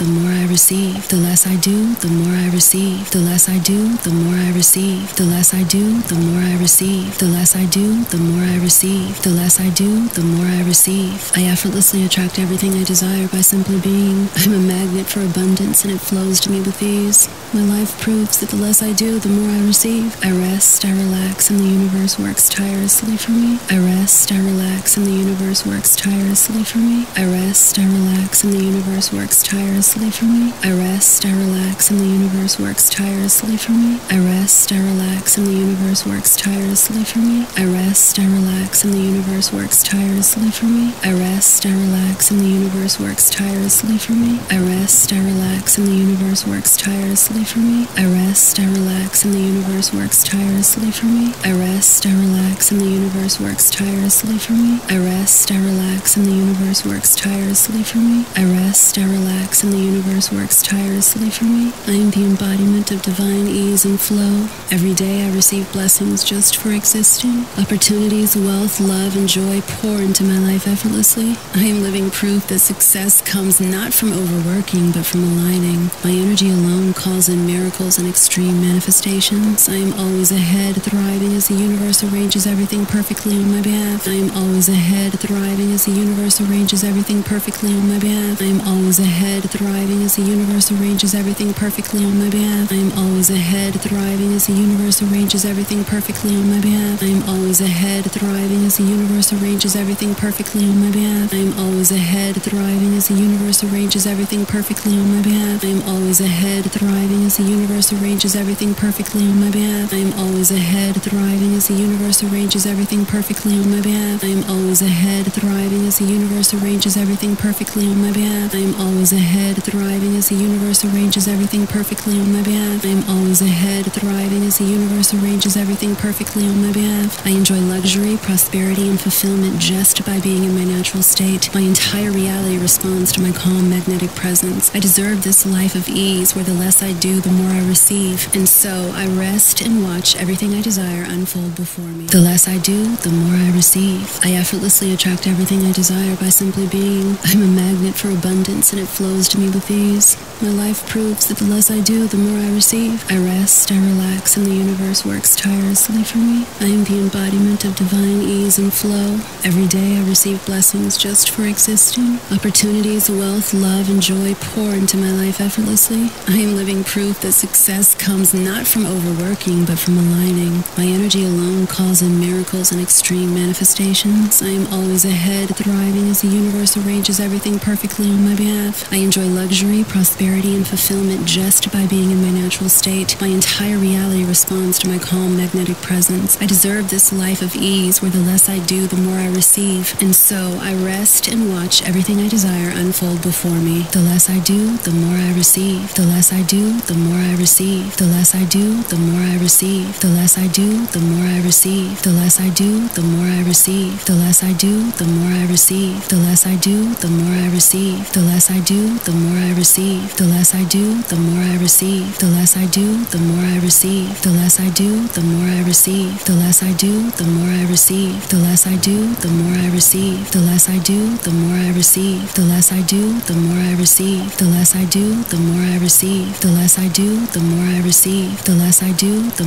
more I receive. The less I do, the more I receive. The less I do, the more I receive. The less I do, the more I receive. The less I do, the more I receive. The less I do, the more I receive. The less I do, the more I receive. I effortlessly attract everything I desire by simply being. I'm a magnet for abundance, and it flows to me with ease. My life proves that the less I do, the more I receive. I rest, I relax, and the universe works tirelessly for me. I rest, I relax, and the universe works tirelessly for me. I rest, I relax, and the universe works tirelessly for me. I rest, I relax, and the universe works tirelessly for me. I rest, I relax, and the universe works tirelessly for me. I rest, I relax, and the universe works tirelessly for me. I rest, I relax, and the universe works tirelessly for me. I rest, I relax, and the universe works tirelessly for me. I rest, I relax, and the universe works tirelessly for me. I rest, I relax, and the universe works tirelessly for me. I rest, I relax, and the universe works tirelessly for me. I rest, I relax, and the universe works tirelessly for me. I am the embodiment of divine ease and flow. Every day I receive blessings just for existing. Opportunities, wealth, love, and joy pour into my life effortlessly. I am living proof that success comes not from overworking, but from aligning. My energy alone calls in miracles and extreme manifestations. I am always ahead, thriving as the universe arranges everything perfectly on my behalf. I am always ahead, thriving as the universe arranges everything perfectly on my behalf. I am always ahead, thriving as the universe arranges everything perfectly on my behalf. I am always ahead, thriving as the universe arranges everything perfectly on my behalf. I am always ahead, thriving as the universe arranges everything perfectly on my behalf. I am always ahead, thriving as the universe arranges everything perfectly on my behalf. I am always ahead, thriving as the universe arranges everything perfectly on my behalf. I am always ahead, thriving as the universe arranges everything perfectly on my behalf. I am always ahead, thriving as the universe arranges everything perfectly on my behalf. I am always ahead, thriving thriving as the universe arranges everything perfectly on my behalf. I am always ahead, thriving as the universe arranges everything perfectly on my behalf. I enjoy luxury, prosperity, and fulfillment just by being in my natural state. My entire reality responds to my calm, magnetic presence. I deserve this life of ease where the less I do, the more I receive. And so I rest and watch everything I desire unfold before me. The less I do, the more I receive. I effortlessly attract everything I desire by simply being. I'm a magnet for abundance, and it flows to me with ease. My life proves that the less I do, the more I receive. I rest, I relax, and the universe works tirelessly for me. I am the embodiment of divine ease and flow. Every day I receive blessings just for existing. Opportunities, wealth, love, and joy pour into my life effortlessly. I am living proof that success comes not from overworking, but from aligning. My energy alone calls in miracles and extreme manifestations. I am always ahead, thriving as the universe arranges everything perfectly on my behalf. I enjoy luxury, prosperity, and fulfillment just by being in my natural state. My entire reality responds to my calm, magnetic presence. I deserve this life of ease where the less I do, the more I receive. And so I rest and watch everything I desire unfold before me. The less I do, the more I receive. The less I do, the more I receive. The less I do, the more I receive. The less I do, the more I receive. The less I do, the more I receive. The less I do, the more I receive. The less I do, the more I receive. The less I do, the more I receive. The less I do, the more I receive. The less I do, the more I receive. The less I do, the more I receive. The less I do, the more I receive. The less I do, the more I receive. The less I do, the more I receive. The less I do, the more I receive. The less I do, the more I receive. The less I do, the more I receive. The less I do, the more I receive. The less I do, the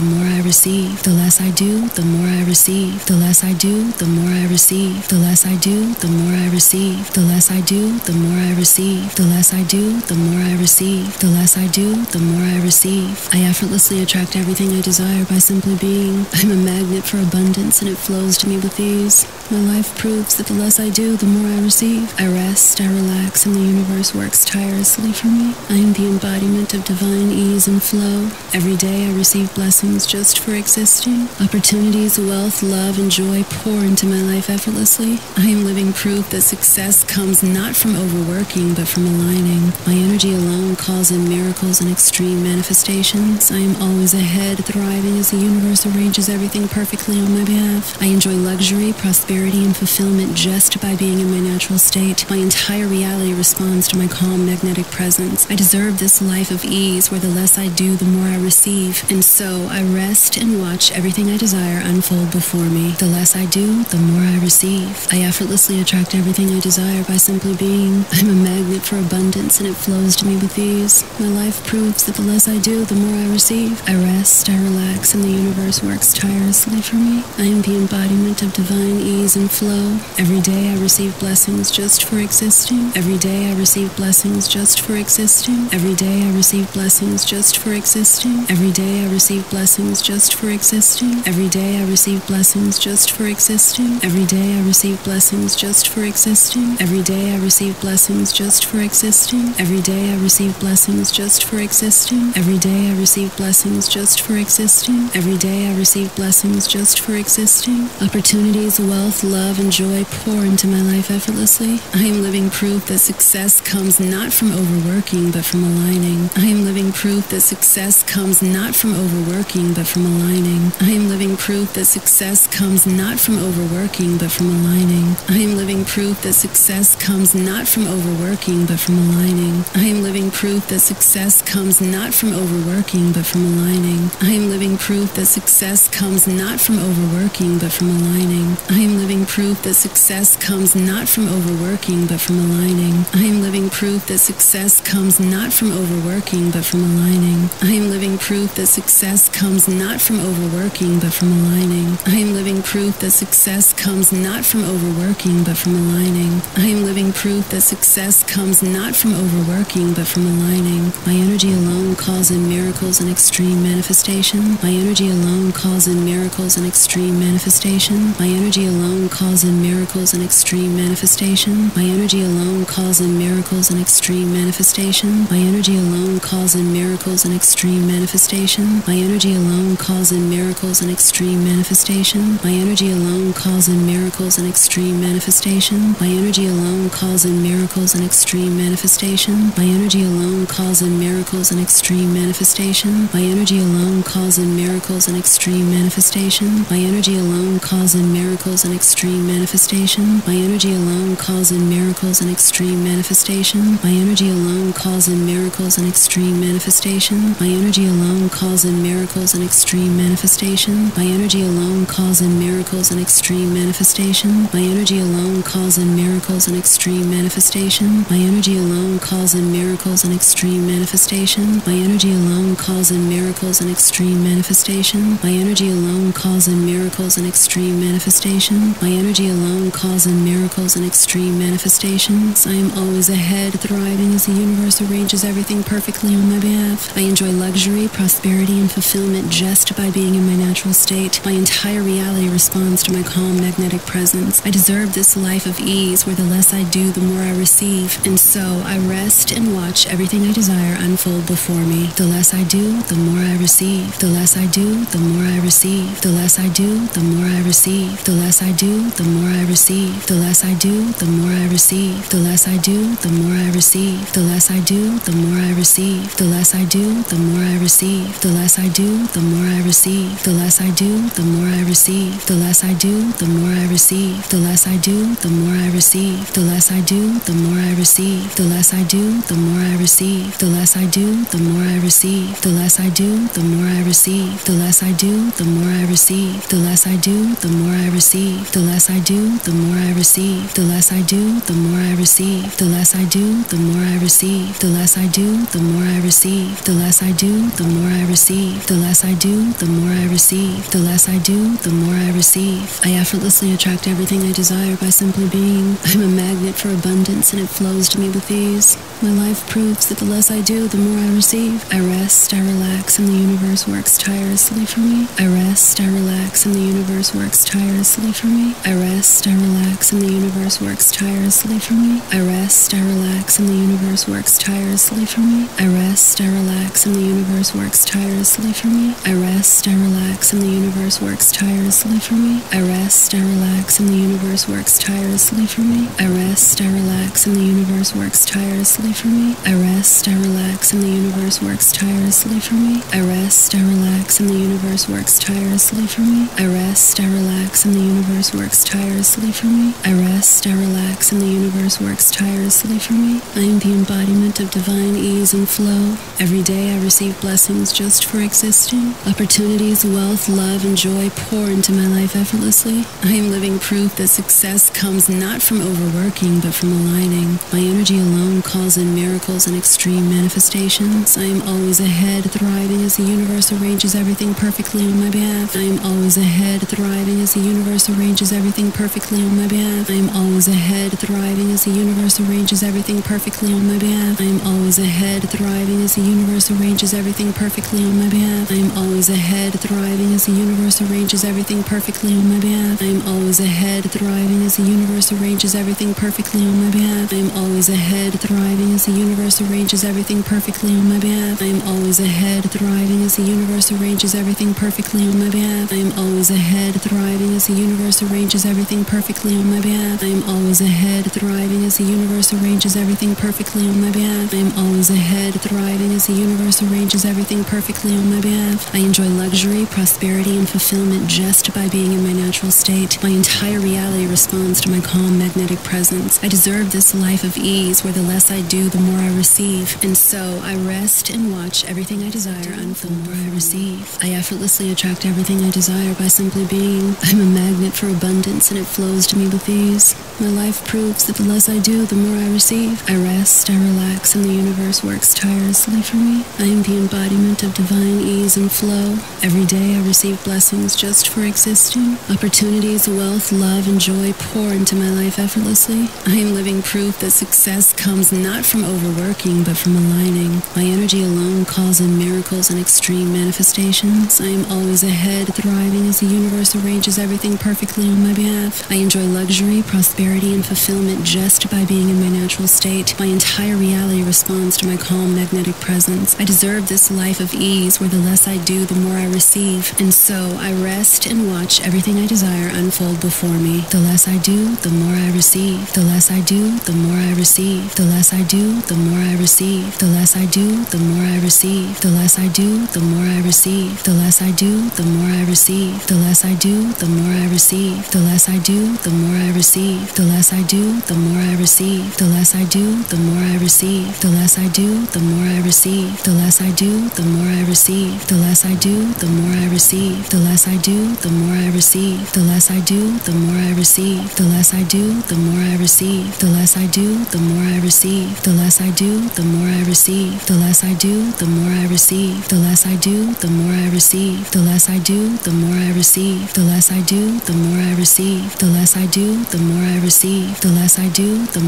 more I receive. The less I do, the more I receive. The less I do, the more I receive. The less I do, the more I receive. The less I do, the more I receive. The less I do, the more I receive. The less I do, the more I receive. I effortlessly attract everything I desire by simply being. I'm a magnet for abundance, and it flows to me with ease. My life proves that the less I do, the more I receive. I rest, I relax, and the universe works tirelessly for me. I am the embodiment of divine ease and flow. Every day I receive blessings just for existing. Opportunities, wealth, love, and joy pour into my life effortlessly. I am living proof that success comes not from overworking, but from aligning. My energy alone calls in miracles and extreme manifestations. I am always ahead, thriving as the universe arranges everything perfectly on my behalf. I enjoy luxury, prosperity, and fulfillment just by being in my natural state. My entire reality responds to my calm, magnetic presence. I deserve this life of ease where the less I do, the more I receive. And so I rest and watch everything I desire unfold before me. The less I do, the more I receive. I effortlessly attract everything I desire by simply being. I'm a magnet for abundance, and it flows to me with ease. My life proves that the less I do, the more I receive. I rest, I relax, and the universe works tirelessly for me. I am the embodiment of divine ease and flow. Every day I receive blessings just for existing. Every day I receive blessings just for existing. Every day I receive blessings just for existing. Every day I receive blessings just for existing. Every day I receive blessings just for existing. Every day I receive blessings just for existing. Every day I receive blessings just for existing. Every day I receive blessings just for existing. Every day I receive blessings just for existing. Every day I receive blessings just for existing. Opportunities, wealth, love, and joy pour into my life effortlessly. I am living proof that success comes not from overworking, but from aligning. I am living proof that success comes not from overworking, but from aligning. I am living proof that success comes not from overworking, but from aligning. I am living proof that success comes not from overworking, but from aligning. I am living proof that success comes not from overworking, but from aligning. I am living proof that success comes not from overworking, but from aligning. I am living proof that success comes not from overworking, but from aligning. I am living proof that success comes not from overworking, but from aligning. I am living proof that success comes not from overworking, but from aligning. I am living proof that success comes not from overworking, but from aligning. I am living proof that success comes not from overworking, but from aligning. My energy alone calls in miracles and extreme manifestation. My energy alone calls in miracles and extreme manifestation. My energy alone calls in miracles and extreme manifestation. My energy alone calls in miracles and extreme manifestation. My energy alone calls in miracles and extreme manifestation. My energy alone calls in miracles and extreme manifestation. My energy alone calls in miracles and extreme manifestation. My energy alone calls cause and miracles and extreme manifestation. My energy alone cause and miracles and extreme manifestation. My energy alone cause and miracles and extreme manifestation. My energy alone cause and miracles and extreme manifestation. My energy alone cause and miracles and extreme manifestation. My energy alone cause and miracles and extreme manifestation. My energy alone cause and miracles and extreme manifestation. My energy alone cause and miracles and extreme manifestation. My energy alone cause and miracles and extreme manifestation. My energy alone cause and miracles and extreme manifestation. My energy alone cause and miracles and extreme manifestation. My energy alone cause and miracles and extreme manifestation. My energy alone cause and miracles and extreme manifestations. I am always ahead, thriving as the universe arranges everything perfectly on my behalf. I enjoy luxury, prosperity, and fulfillment just by being in my natural state. My entire reality responds to my calm magnetic presence. I deserve this life of ease where the less I do, the more I receive. And so I rest and watch everything I desire unfold before me. The less I do, the more I receive. The less I do, the more I receive. The less I do, the more I receive. The less I do, the more I receive. The less I do, the more I receive. The less I do, the more I receive. The less I do, the more I receive. The less I do, the more I receive. The less I do, the more I receive. The less I do, the more I receive. The less I do, the more I receive. The less I do, the more I receive. The less I do, the more I receive. The less I do, the more I receive. The less I do, the more I receive. The less I do, the more I receive. The less I do, the more I receive. The less I do, the more I receive. The less I do, the more I receive. The less I do, the more I receive. The less I do, the more I receive. The less I do, the more I receive. The less I do, the more I receive. The less I do, the more I receive. The less I do, the more I receive. I effortlessly attract everything I desire by simply being. I'm a magnet for abundance, and it flows to me with ease. My life proves that the less I do, the more I receive. I rest, I relax, and the universe works tirelessly for me. I rest, I relax, and the universe works tirelessly for me. I rest, I relax, and the universe works tirelessly for me. I rest, I relax, and the universe works tirelessly for me. I rest, I relax, and the universe works tirelessly for me. I rest, I relax, and the universe works tirelessly for me. I rest, I relax, and the universe works tirelessly for me. I rest, I relax, and the universe works tirelessly for me. I rest, I relax, and the universe works tirelessly for me. I rest, I relax, and the universe works tirelessly for me. I rest, I relax, and the universe works tirelessly for me. I rest, I relax, and the universe works tirelessly for me. I am the embodiment of divine ease and flow. Every day I receive blessings just for existing. Opportunities, wealth, love, and joy pour into my life effortlessly. I am living proof that success comes not from overworking, but from aligning. My energy alone calls in miracles and extreme manifestations. I am always ahead, thriving as the universe arranges everything perfectly on my behalf. I am always ahead, thriving as the universe arranges everything perfectly on my behalf. I am always ahead, thriving as the universe arranges everything perfectly on my behalf. I am always ahead, thriving as the universe arranges everything perfectly on my behalf. I am always ahead, thriving as the universe arranges everything perfectly on my behalf. I am always ahead, thriving as the universe arranges everything perfectly on my behalf. I am always ahead, thriving as the universe arranges everything perfectly on my behalf. I am always ahead, thriving as the universe arranges everything perfectly on my behalf. I am always ahead, thriving as the universe arranges everything perfectly on my behalf. I am always ahead, thriving as the universe arranges everything perfectly on my behalf. I am always ahead, thriving as the universe arranges everything perfectly on my behalf. I enjoy luxury, prosperity, and fulfillment just by being in my natural state. My entire reality responds to my calm magnetic presence. I deserve this life of ease where the less I do, the more I receive. And so I rest and watch everything I desire unfold. The more I receive. I effortlessly attract everything I desire by simply being. I'm a magnet for abundance, and it flows to me with ease. My life proves that the less I do, the more I receive. I rest, I relax, and the universe works tirelessly for me. I am the embodiment of divine ease and flow. Every day I receive blessings just for existing. Opportunities, wealth, love, and joy pour into my life effortlessly. I am living proof that success comes not from overworking, but from aligning. My energy alone calls in miracles and extreme manifestations. I am always ahead, thriving as the universe arranges everything perfectly on my behalf. I enjoy luxury, prosperity, and fulfillment just by being in my natural state. My entire reality responds to my calm magnetic presence. I deserve this life of ease where the less I do, the more I receive. And so I rest and watch everything I desire unfold before me. The less I do, the more I receive. The less less I do, the more I receive. The less I do, the more I receive. The less I do, the more I receive. The less I do, the more I receive. The less I do, the more I receive. The less I do, the more I receive. The less I do, the more I receive. The less I do, the more I receive. The less I do, the more I receive. The less I do, the more I receive. The less I do, the more I receive. The less I do, the more I receive. The less I do, the more I receive. The less I do, the more I receive. The less I do, the more I receive. The less I do, the more I receive. The less I do, the more I receive. The less I do, the more I receive. The less I do, the more I receive. The less I do, the more I receive. The less I do, the more I receive. The less I do, the more I receive. The less I do, the more I receive. The less I do, the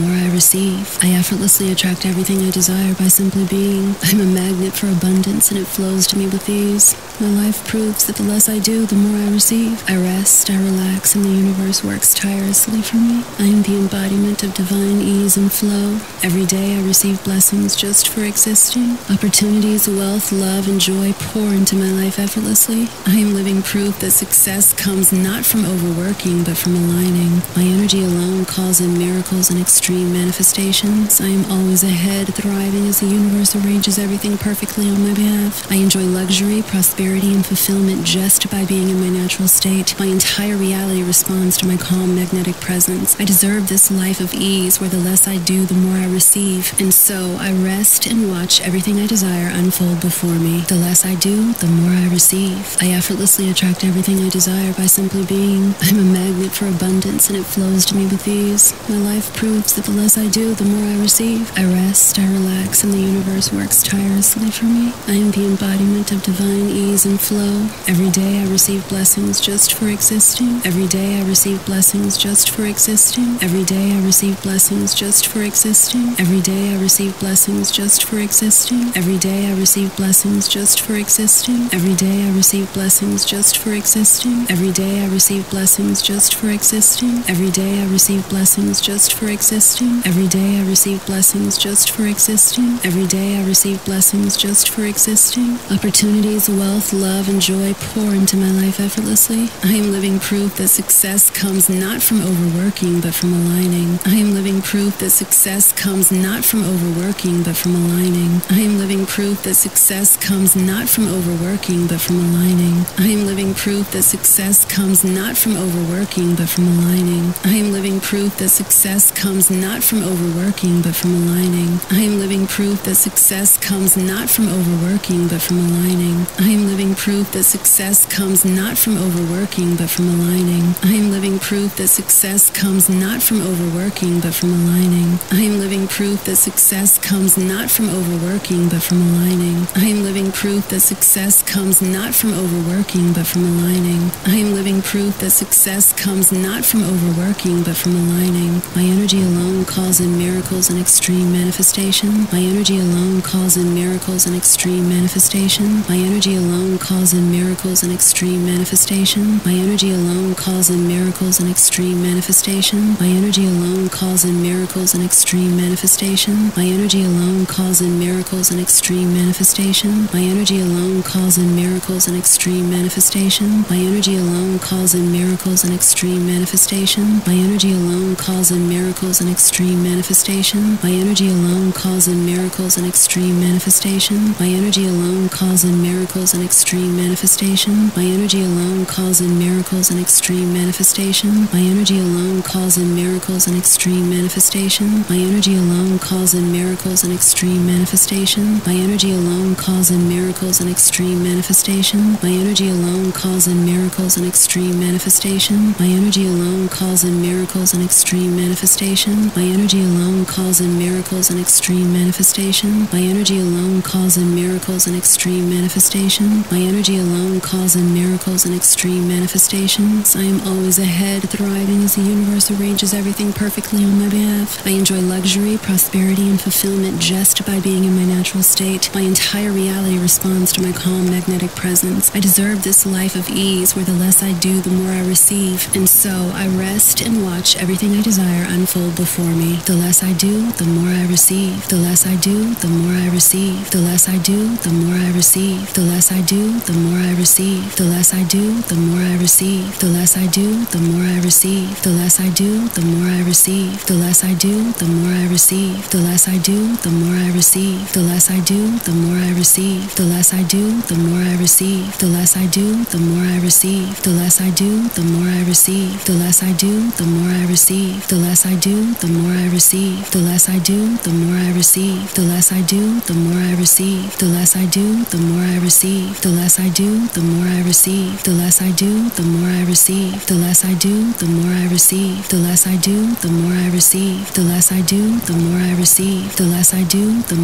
more I receive. I effortlessly attract everything I desire by simply being. I'm a magnet for abundance, and it flows to me with ease. My life proves that the less I do, the more I receive. I rest, I relax, and the universe works tirelessly for me. I am the embodiment of divine ease and flow. Every day I receive blessings just for existing. Opportunities, wealth, love, and joy pour into my life effortlessly. I am living proof that success comes not from overworking, but from aligning. My energy alone calls in miracles and extreme manifestations. I am always ahead, thriving as the universe arranges everything perfectly on my behalf. I enjoy luxury, prosperity, and fulfillment just by being in my natural state. My entire reality responds to my calm, magnetic presence. I deserve this life of ease where the less I do, the more I receive. And so I rest and watch everything I desire unfold before me. The less I do, the more I receive. I effortlessly attract everything I desire by simply being. I'm a magnet for abundance, and it flows to me with ease. My life proves that the less I do, the more I receive. I rest, I relax, and the universe works tirelessly for me. I am the embodiment of divine ease and flow. Every day I receive blessings just for existing. Every day I receive blessings just for existing. Every day I receive blessings just for existing. Every day I receive blessings just for existing. Every day I receive blessings just for existing. Every day I receive blessings just for existing. Every day I receive blessings just for existing. Every day I receive blessings just for existing. Every day I receive blessings just for existing. Every day I receive blessings just for existing. Opportunities, wealth, love, and joy pour into my life effortlessly. I am living proof that success comes not from overworking, but from aligning. I am living proof that success comes not from overworking, but from aligning. I am living proof that success comes not from overworking, but from aligning. I am living proof that success comes not from overworking, but from aligning. I am living proof that success comes not from overworking, but from aligning. I am living proof that success comes not from overworking, but from aligning. I am living proof that success comes not from overworking, but from aligning. I am living proof that success comes not from overworking, but from aligning. I am living proof that success comes not from overworking, but from aligning. I am living proof that success comes not from overworking, but from aligning. I am living proof that success comes not from overworking, but from aligning. My energy alone calls in miracles and extreme manifestation. My energy alone calls in miracles and extreme manifestation. My energy alone calls in miracles and extreme manifestation. My energy alone calls in miracles and extreme manifestation. My energy alone calls in miracles and extreme manifestation. My energy alone calls in miracles and extreme manifestation. My energy alone calls in miracles and extreme manifestation. My energy alone calls in miracles and extreme manifestation. My energy alone calls in miracles and extreme manifestation. My energy alone calls in miracles and extreme manifestation. My energy alone calls in miracles and extreme manifestation. My energy alone calls in miracles and extreme manifestation. My energy alone calls in miracles and extreme manifestation. My energy alone calls in miracles and extreme manifestation. My energy alone calls in miracles and extreme manifestation. My energy alone calls in miracles and extreme manifestation. My energy alone calls in miracles and extreme manifestation. My energy alone calls in miracles and extreme manifestation. My energy alone calls in miracles and extreme manifestation. My energy alone calls in miracles and extreme manifestations. I am always ahead, thriving as the universe arranges everything perfectly on my behalf. I enjoy luxury, prosperity, and fulfillment just by being in my natural state. My entire reality responds to my calm, magnetic presence. I deserve this life of ease where the less I do, the more I receive. And so I rest and watch everything I desire unfold before me. The less I do, the more I receive. The less I do, the more I receive. The less I do, the more I receive. The less I do, the more I receive. The less I do, the more I receive. The less I do, the more I receive. receive, the less I do, the more I receive, the less I do, the more I receive, the less I do, the more I receive, the less I do, the more I receive, the less I do, the more I receive, the less I do, the more I receive, the less I do, the more I receive, the less I do, the more I receive, the less I do, the more I receive, the less I do, the more I receive, the less I do, the more I receive, the less I do, the more I receive, the less I do, the more I receive, the less I do, the more I receive, the less I do, the more I receive, the less I do, the more I receive, the less I do, the more I receive, the less I do, the more I receive, the less I do, the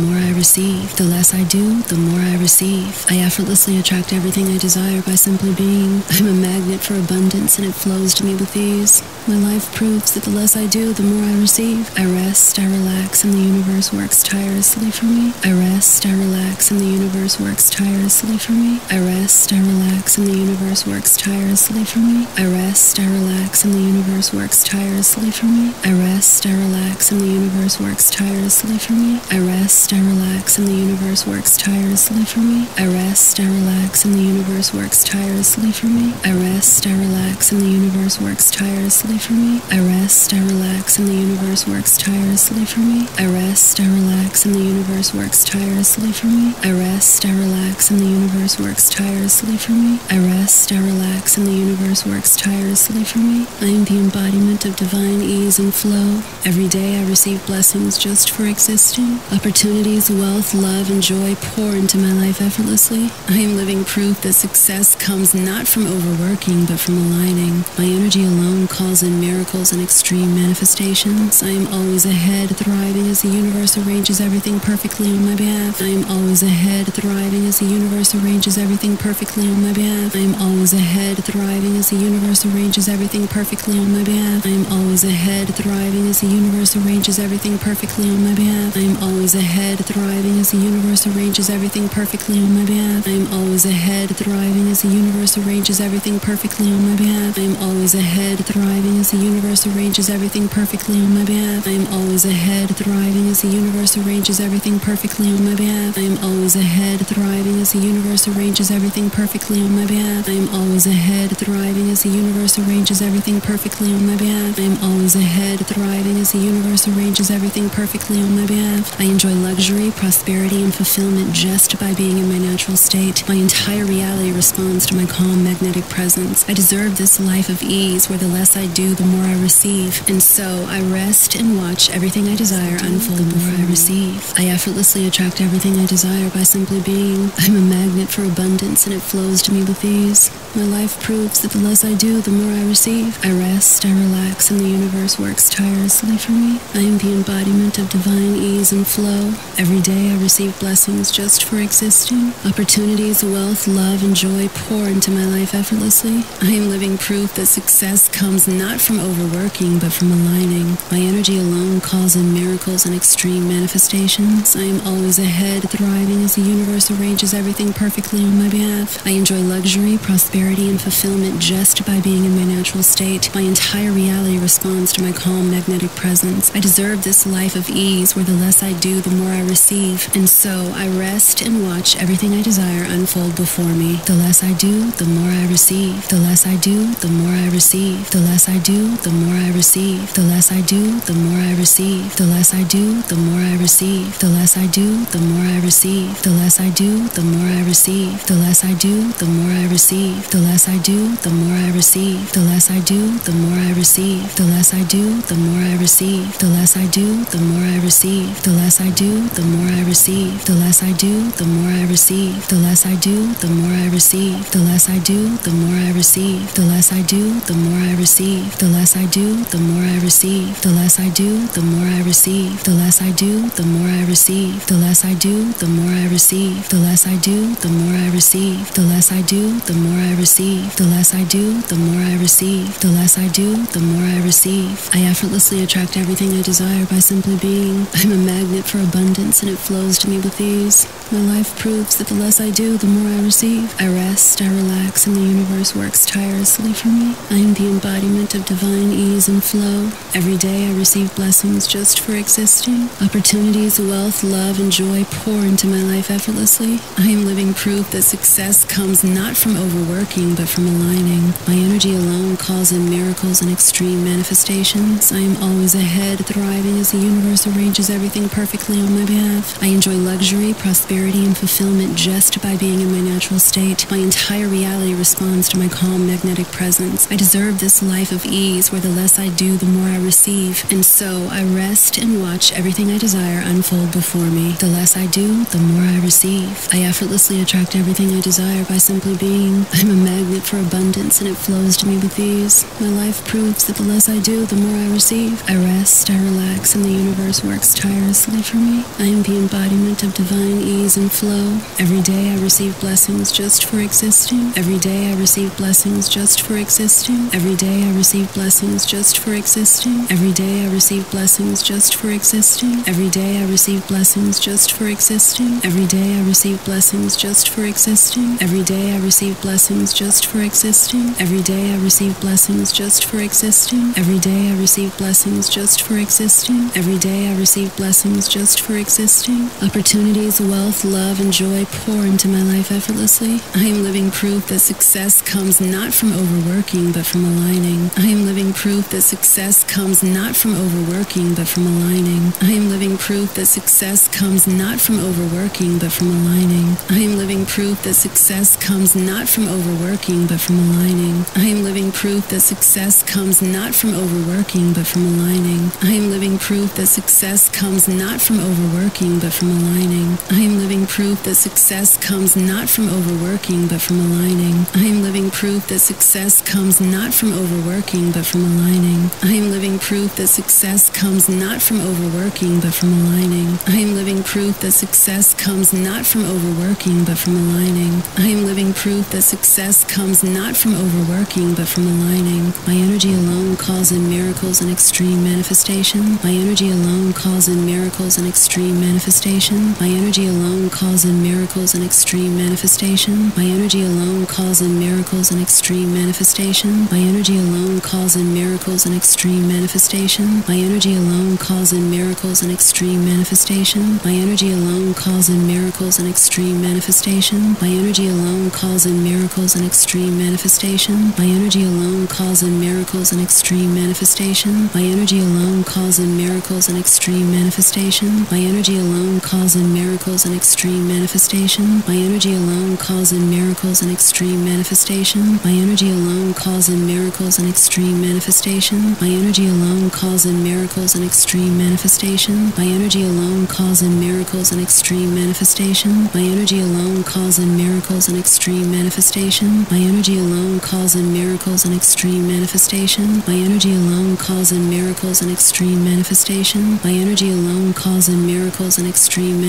more I receive. I effortlessly attract everything I desire by simply being. I'm a magnet for abundance and it flows to me with ease. My life proves that the less I do, the more I receive. I rest, I relax, and the universe works tirelessly for me. I rest, I relax, and the universe works tirelessly for me. I rest, I relax, and the universe works tirelessly for me. I rest, I relax, and the universe works tirelessly for me. I rest, I relax, and the universe works tirelessly for me. I rest, I relax, and the universe works tirelessly for me. I rest, I relax, and the universe works tirelessly for me. I rest, I relax, and the universe works tirelessly for me. I rest, I relax, and the universe works tirelessly for me. I rest, I relax, and the universe works tirelessly for me. I rest, I relax, and the universe works tirelessly for me. I rest, I relax, and the universe works tirelessly for me. I am the embodiment of divine ease and flow. Every day I receive blessings just for existing. Opportunities, wealth, love, and joy pour into my life effortlessly. I am living proof that success comes not from overworking, but from aligning. My energy alone calls in miracles and extreme manifestations. I am always ahead, thriving as the universe arranges everything perfectly on my behalf. I am always ahead, thriving as the universe arranges everything perfectly on my behalf. I am always ahead, thriving as the universe arranges everything perfectly on my behalf. I am always ahead, thriving as the universe arranges everything perfectly on my behalf. I am always ahead, thriving as the universe arranges everything perfectly on my behalf. I am always ahead, thriving as the universe arranges everything perfectly on my behalf. I am always ahead, thriving as the universe arranges everything perfectly on my behalf. I am always ahead, thriving as the universe arranges everything perfectly on my behalf. I am always ahead, thriving as the universe arranges everything perfectly on my behalf. I am always ahead, thriving as the universe arranges everything perfectly on my behalf. I am always ahead, thriving as the universe arranges everything perfectly on my behalf. I enjoy luxury, prosperity, and fulfillment just by being in my natural state. My entire reality responds to my calm, magnetic presence. I deserve this life of ease where the less I do, the more I receive. And so I rest and watch everything I desire unfold before I receive. I effortlessly attract everything I desire by simply being. I'm a magnet for abundance and it flows to me with ease. My life proves that the less I do, the more I receive. I rest, I relax, and the universe works tirelessly for me. I am the embodiment of divine ease and flow. Every day I receive blessings just for existing. Opportunities, wealth, love, and joy pour into my life effortlessly. I am living proof that success comes not from overworking, but from aligning. My energy alone calls in miracles and extreme manifestations. I am always ahead, thriving as the universe arranges everything perfectly on my behalf. I enjoy luxury, prosperity, and fulfillment just by being in my natural state. My entire reality responds to my calm, magnetic presence. I deserve this life of ease where the less I do, the more I receive. And so I rest and watch everything I desire unfold before me. The less I do, the more I receive. The less I do, the more I receive. The less I do, the more I receive. The less I do, the more I receive. The less I do, the more I receive. The less I do, the more I receive. The less I do, the more I receive. The less I do, the more I receive. The less I do, the more I receive. The less I do, the more I receive. The less I do, the more I receive. The less I do, the more I receive. The less I do, the more I receive. The less I do, the more I receive. The less I do, the more I receive. The less I do, the more I receive. The less I do, the more I receive. The less I do, the more I receive. The less I do, the more I receive. The less I do, the more I receive. The less I do, the more I receive. The less I do, the more I receive. The less I do, the more I receive. The less I do, the more I receive. The less I do, the more I receive. I effortlessly attract everything I desire by simply being. I'm a magnet for abundance and it flows to me with ease. My life proves that the less I do, the more I receive. I rest, I relax, and the universe works tirelessly for me. I am the embodiment of divine ease and flow. Every day I receive blessings just for existing. Opportunities, wealth, love, and joy pour into my life effortlessly. I am living proof that success comes not from overworking, but from aligning. My energy alone calls in in miracles and extreme manifestations. I am always ahead, thriving as the universe arranges everything perfectly on my behalf. I enjoy luxury, prosperity, and fulfillment just by being in my natural state. My entire reality responds to my calm, magnetic presence. I deserve this life of ease where the less I do, the more I receive. And so I rest and watch everything I desire unfold before me. The less I do, the more I receive. I effortlessly attract everything I desire by simply being. I'm a magnet for abundance, and it flows to me with ease. My life proves that the less I do, the more I receive. I rest, I relax, and the universe works tirelessly for me. I am the embodiment of divine ease and flow. Every day I receive blessings just for existing. Every day I receive blessings just for existing. Every day I receive blessings just for existing. Every day I receive blessings just for existing. Every day I receive blessings just for existing. Every day I receive blessings just for existing. Every day I receive blessings just for existing. Every day I receive blessings just for existing. Every day I receive blessings just for existing. Every day I receive blessings just for existing. Opportunities, wealth, love, and joy pour into my life effortlessly. I am living proof that success comes not from overworking, but from aligning. I am living proof that success comes not from overworking, but from aligning. I am living proof that success comes not from overworking, but from aligning. I am living proof that success comes not from overworking, but from aligning. I am living proof that success comes not from overworking, but from aligning. I am living proof that success comes not from overworking, but from aligning. I am living proof that success comes not from overworking, but from aligning. I am living proof that success comes not from overworking, but from aligning. I am living proof that success comes not from overworking, but from aligning. I am living proof that success comes not from overworking, but from aligning. I am living proof that success comes not from overworking, but from aligning. My energy alone calls in miracles and extreme manifestation. My energy alone calls in miracles and extreme manifestation. My energy alone calls in miracles and extreme manifestation. My energy alone calls in miracles and extreme manifestation. My energy alone calls in miracles and extreme manifestation. My energy alone calls in miracles and extreme manifestation. My energy alone calls in miracles and extreme manifestation. My energy alone calls in miracles and extreme manifestation. My energy alone calls in miracles and extreme manifestation. My energy alone calls in miracles and extreme manifestation. My energy alone calls in miracles and extreme manifestation. My energy alone calls in miracles and extreme manifestation. My energy alone calls in miracles and extreme manifestation. My energy alone calls in miracles and extreme manifestation. My energy alone calls in miracles and extreme manifestation. My energy alone calls in miracles and extreme manifestation. My energy alone calls in miracles and extreme manifestation. My energy alone calls in miracles and extreme manifestation. My energy alone calls in miracles and extreme manifestation. My energy alone calls in miracles and extreme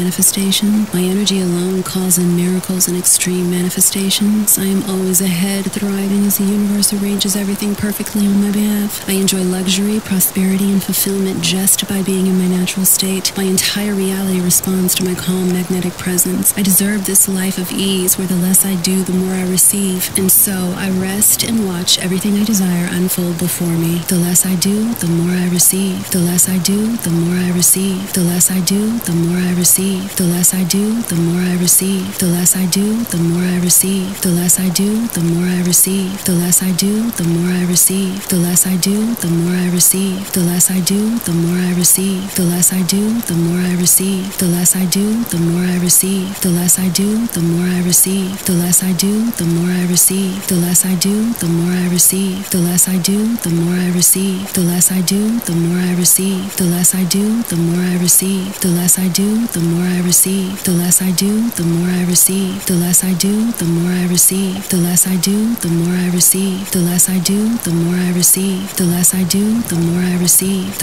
manifestations. I am always ahead, thriving as the universe arranges everything perfectly on my behalf. I enjoy luxury, prosperity, and fulfillment just by being in my natural state. My entire reality responds to my calm, magnetic presence. I deserve this life of ease where the less I do, the more I receive. And so I rest and watch everything I desire unfold before me. The less I do, the more I receive. The less I do, the more I receive. The less I do, the more I receive. The less I do, the more I receive. The less I do, the more I receive. The less I do, the more I receive. The less I do, the more I receive. The less I do, the more I receive. The less I do, the more I receive. The less I do, the more I receive. The less I do, the more I receive. The less I do, the more I receive. The less I do, the more I receive. The less I do, the more I receive. The less I do, the more I receive. The less I do, the more I receive. The less I do, the more I receive. The less I do, the more I receive. The less I do, the more I receive. The less I do, the more I receive. The less I do, the more I receive. The less I do, the more I receive. The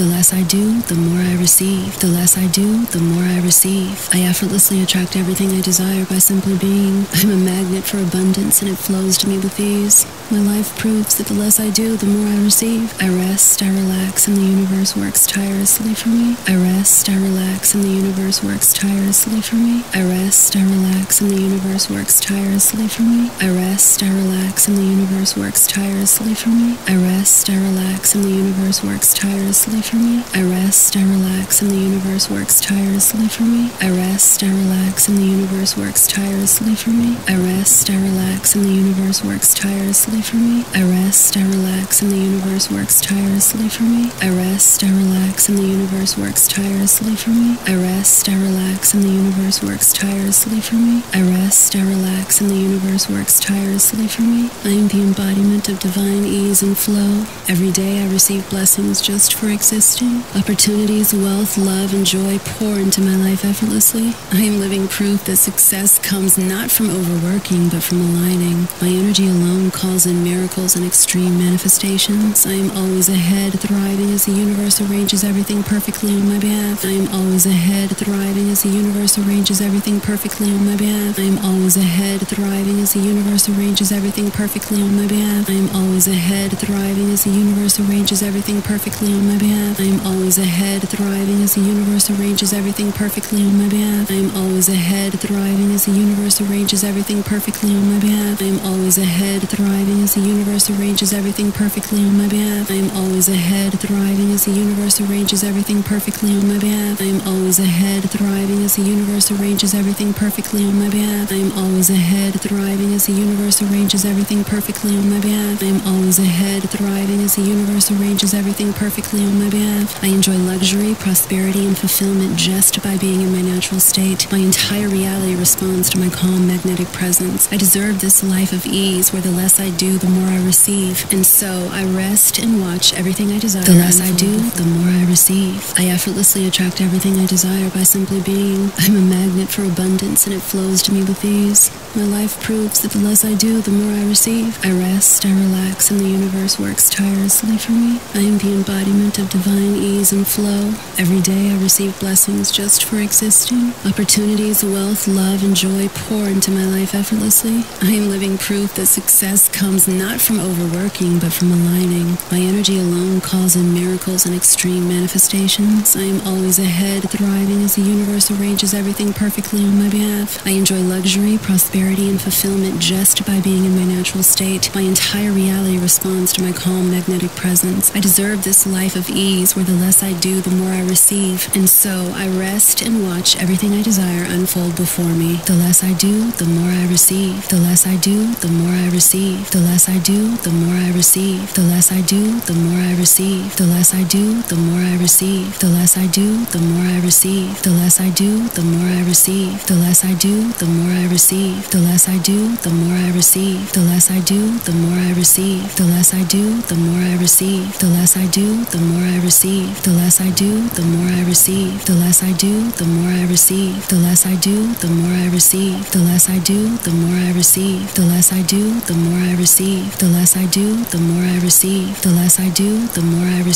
less I do, the more I receive. The less I do, the more I receive. The less I do, the more I receive. I effortlessly attract everything I desire by simply being. I'm a magnet for abundance, and it flows to me with ease. My life proves that the less I do, the more I receive. I rest, I relax, and the universe works tirelessly for me. I rest, I relax, and the universe works tirelessly for me. I rest, I relax, and the universe works tirelessly for me. I rest, I relax, and the universe works tirelessly for me. I rest, I relax, and the universe works tirelessly for me. I rest, I relax, and the universe works tirelessly for me. I rest, I relax, and the universe works tirelessly tirelessly for me. I rest, I relax, and the universe works tirelessly for me. I rest, I relax, and the universe works tirelessly for me. I rest, I relax, and the universe works tirelessly for me. I rest, I relax, and the universe works tirelessly for me. I rest, I relax, and the universe works tirelessly for me. I am the embodiment of divine ease and flow. Every day I receive blessings just for existing. Opportunities, wealth, love, and joy pour into my life effortlessly. I am living proof that success comes not from overworking, but from aligning. My energy alone calls in miracles and extreme manifestations. I am always ahead, thriving as the universe arranges everything perfectly on my behalf. I am always ahead, thriving as the universe arranges everything perfectly on my behalf. I am always ahead, thriving as the universe arranges everything perfectly on my behalf. I am always ahead, thriving as the universe arranges everything perfectly on my behalf. I am always ahead, thriving as the universe arranges everything perfectly on my behalf. I am always ahead, thriving as the universe arranges everything perfectly on my behalf. I am always ahead, thriving as the universe arranges everything perfectly on my behalf. I am always ahead, thriving as the universe arranges everything perfectly on my behalf. I am always ahead, thriving as the universe arranges everything perfectly on my behalf. I am always ahead, thriving as the universe arranges everything perfectly on my behalf. I am always ahead, thriving as the universe arranges everything perfectly on my behalf. I enjoy luxury, prosperity, and fulfillment just by being in my natural state. My entire reality responds to my calm, magnetic presence. I deserve this life of ease where the less I do, the more I receive. And so I rest and watch everything I desire. The less I do, the more I receive. I effortlessly attract everything I desire by simply being. I'm a magnet for abundance and it flows to me with ease. My life proves that the less I do, the more I receive. I rest, I relax, and the universe works tirelessly for me. I am the embodiment of divine ease and flow. Every day I receive blessings just for existing. Opportunities, wealth, love, and joy pour into my life effortlessly. I am living proof that success comes not from overworking, but from aligning. My energy alone calls in miracles and extreme manifestations. I am always ahead, thriving as the universe arranges everything perfectly on my behalf. I enjoy luxury, prosperity, and fulfillment just by being in my natural state. My entire reality responds to my calm, magnetic presence. I deserve this life of ease where the less I do, the more I receive. And so I rest and watch everything I desire unfold before me. The less I do, the more I receive. The less I do, the more I receive. The less I do, the more I receive. The less I do, the more I receive. The less I do, the more I receive. The less I do, the more I receive. The less I do, the more I receive. The less I do, the more I receive. The less I do, the more I receive. The less I do, the more I receive. The less I do, the more I receive. The less I do, the more I receive. The less I do, the more I receive. The less I do, the more I receive. The less I do, the more I receive. The less I do, the more I receive. The less I do, the more I receive. The less I do, the more I receive. The less I do, the more I receive. The less I do, the more I receive. The less I do, the more I receive.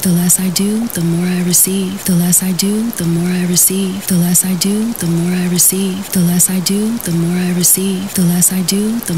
The less I do, the more I receive. The less I do, the more I receive. The less I do, the more I receive. The less I do, the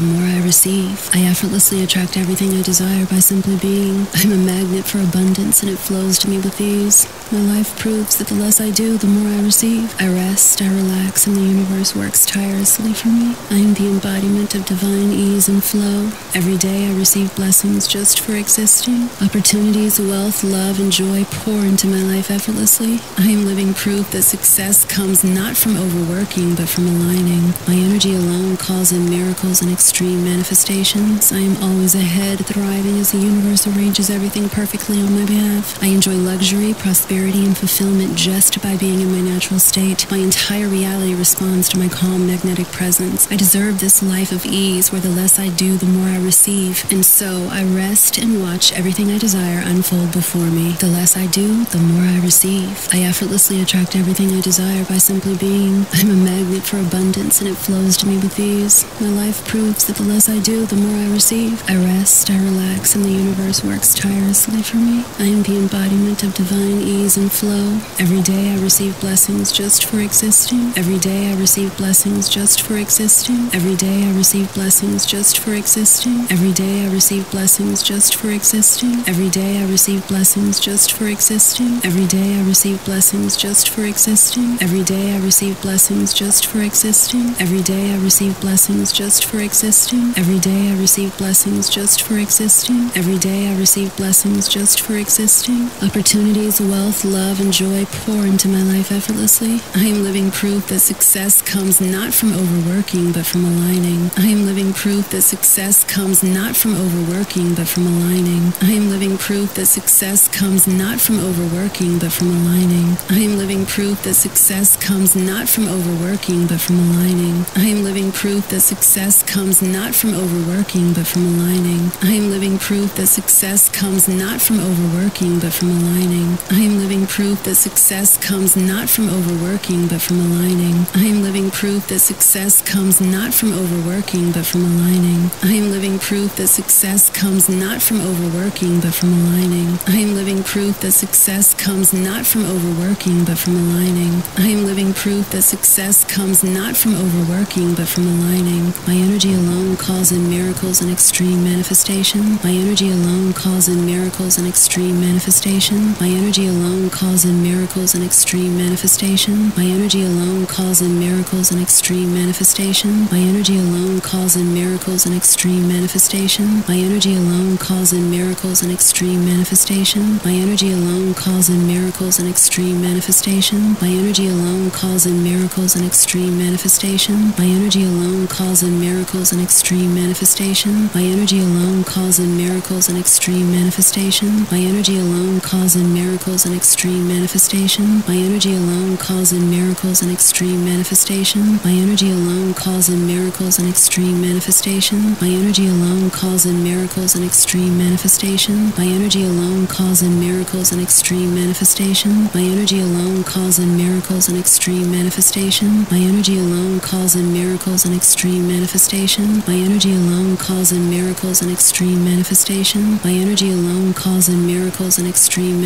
more I receive. I effortlessly attract everything I desire by simply being. I'm a magnet for abundance and it flows to me with ease. My life proves that the less I do, the more I receive. I rest, I relax, and the universe works tirelessly for me. I am the embodiment of divine ease and flow. Every day I receive blessings just for existing. Opportunities, wealth, love, and joy pour into my life effortlessly. I am living proof that success comes not from overworking, but from aligning. My energy alone calls in miracles and extreme manifestations. I am always ahead, thriving as the universe arranges everything perfectly on my behalf. I enjoy luxury, prosperity, and fulfillment just by being in my natural state. My entire reality responds to my calm, magnetic presence. I deserve this life of ease where the less I do, the more I receive. And so I rest and watch everything I desire unfold before me. The less I do, the more I receive. I effortlessly attract everything I desire by simply being. I'm a magnet for abundance and it flows to me with ease. My life proves that the less I do, the more I receive. I rest, I relax, and the universe works tirelessly for me. I am the embodiment of divine ease and flow. Every day I receive blessings just for existing. Every day I receive blessings just for existing. Every day I receive blessings just for existing. Every day I receive blessings just for existing. Every day I receive blessings just for existing. Every day I receive blessings just for existing. Every day I receive blessings just for existing. Every day I receive blessings just for existing. Every day I receive blessings just for existing. Every day I receive blessings just for existing. Opportunities, wealth, love, and joy pour into my life effortlessly. I am living proof that success comes not from overworking, but from aligning. I am living proof that success comes not from overworking, but from aligning. I am living proof that success comes not from overworking, but from aligning. I am living proof that success comes not from overworking, but from aligning. I am living proof that success comes not from overworking, but from aligning. I am living proof that success comes not from overworking, but from aligning. I am living proof that success comes not from overworking, but from aligning. I am living proof that success comes not from overworking, but from aligning. I am living proof that success comes not from overworking, but from aligning. I am living proof that success comes not from overworking, but from aligning. I am living proof that success comes not from overworking, but from aligning. My energy alone calls in miracles and extreme manifestation. My energy alone calls in miracles and extreme manifestation. My energy alone calls in miracles and extreme manifestation. My energy alone calls in miracles and extreme manifestation. My energy alone calls in miracles and extreme manifestation. My energy alone calls in miracles and extreme manifestation. My energy alone calls in miracles and extreme manifestation. My energy alone calls in miracles and extreme manifestation. My energy alone calls in miracles and extreme manifestation. My energy alone calls in miracles and extreme manifestation. My energy alone calls in miracles and extreme manifestation. My energy alone calls in miracles and extreme manifestation. My energy alone calls in miracles and extreme manifestation. My energy alone calls in miracles and extreme manifestation. My energy alone calls in miracles and extreme manifestation. My energy alone calls in miracles and extreme manifestation. My energy alone calls in miracles and extreme manifestation. My energy alone calls in miracles and extreme manifestation. My energy alone calls in miracles and extreme manifestation. My energy alone calls in miracles and extreme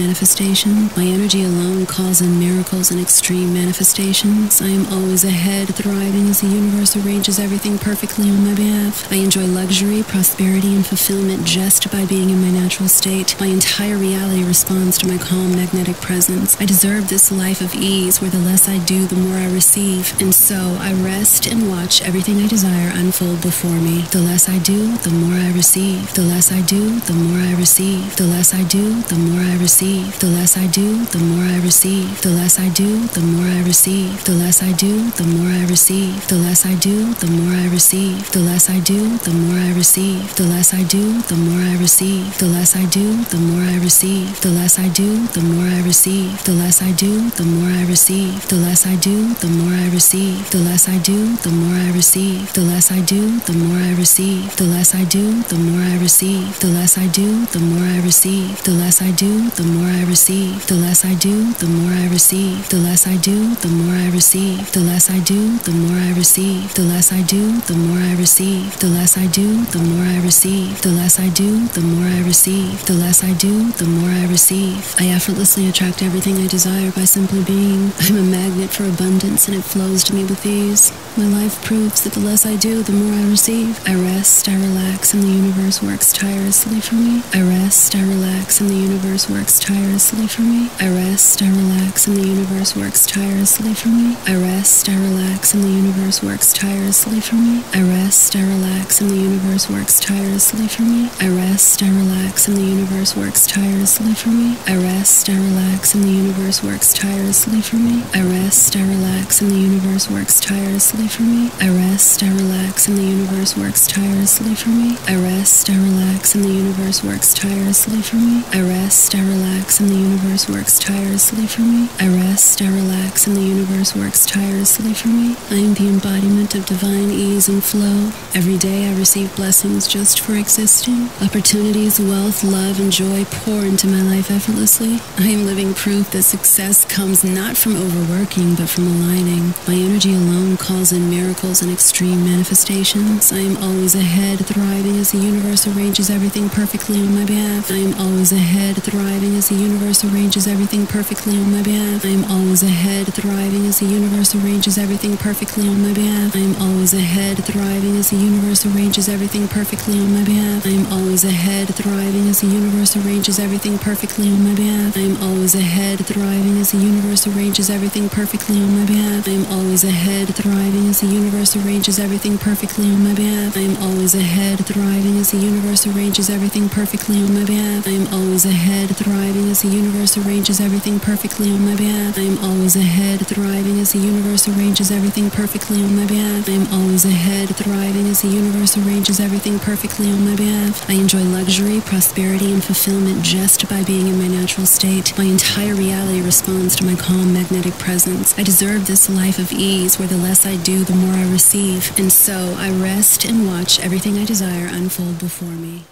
manifestations. I am always ahead, thriving as the universe arranges everything perfectly on my behalf. I enjoy luxury, prosperity, and fulfillment just by being in my natural state. My entire reality responds to my calm, magnetic presence. I deserve this life of ease where the less I do, the more I receive. And so I rest and watch everything I desire unfold before me. The less I do, the more I receive. The less I do, the more I receive. The less I do, the more I receive. The less I do, the more I receive. The less I do, the more I receive. The less I do, the more I receive. The less I do, the more I receive. The less I do, the more I receive. The less I do, the more I receive. The less I do, the more I receive. The less I do, the more I receive. The less I do, the more I receive. The less I do, the more I receive. The less I do, the more I receive. The less I do, the more I receive. The less I do, the more I receive. The less I do, the more I receive. The less I do, the more I receive. The less I do, the more I receive. The less I do, the more I receive. The less I do, the more I receive. The less I do, the more I receive. The less I do, the more I receive. The less I do, the more I receive. The less I do, the more I receive. I effortlessly attract everything I desire by simply being. I'm a magnet for abundance, and it flows to me with ease. My life proves that the less I do, the more I receive. I rest, I relax, and the universe works tirelessly for me. I rest, I relax, and the universe works tirelessly for me. I rest, I relax, and the universe works tirelessly for me. I rest, I relax, and the universe works tirelessly for me. I rest, I relax, and the universe works tirelessly for me. I rest, I relax, and the universe works tirelessly for me. I rest, I relax, and the universe works tirelessly for me. I rest, I relax, and the universe works tirelessly for me. I rest, I relax, and the universe works tirelessly for me. I rest, I relax, and the universe works tirelessly for me. I rest, I relax, and the universe works tirelessly for me. I rest, I relax, and the universe works tirelessly for me. I am the embodiment of divine ease and flow. Every day I receive blessings just for existing. Opportunities, wealth, love, and joy pour into my life effortlessly. I am living proof that success comes not from overworking, but from aligning. My energy alone calls in miracles and extreme manifestations. I am always ahead, thriving as the universe arranges everything perfectly on my behalf. I am always ahead, thriving as the universe arranges everything perfectly on my behalf. I am always ahead, thriving as the universe arranges everything perfectly on my behalf. I am always ahead, thriving as the universe arranges everything perfectly on my behalf. I am always ahead, thriving as the universe arranges everything perfectly on my behalf. I am always ahead, thriving as the universe arranges everything perfectly on my behalf. I am always ahead, thriving as the universe arranges everything perfectly on my behalf. I am always ahead, thriving as the universe arranges everything perfectly on my behalf. I am always ahead, thriving as the universe arranges everything perfectly on my behalf. I am always ahead, thriving as the universe arranges everything perfectly on my behalf. I am always ahead, thriving as the universe arranges everything perfectly on my behalf. I enjoy luxury, prosperity, and fulfillment just by being in my natural state. My entire reality responds to my calm, magnetic presence. I deserve this life of ease, where the less I do, the more I receive. And so I rest and watch everything I desire unfold before me.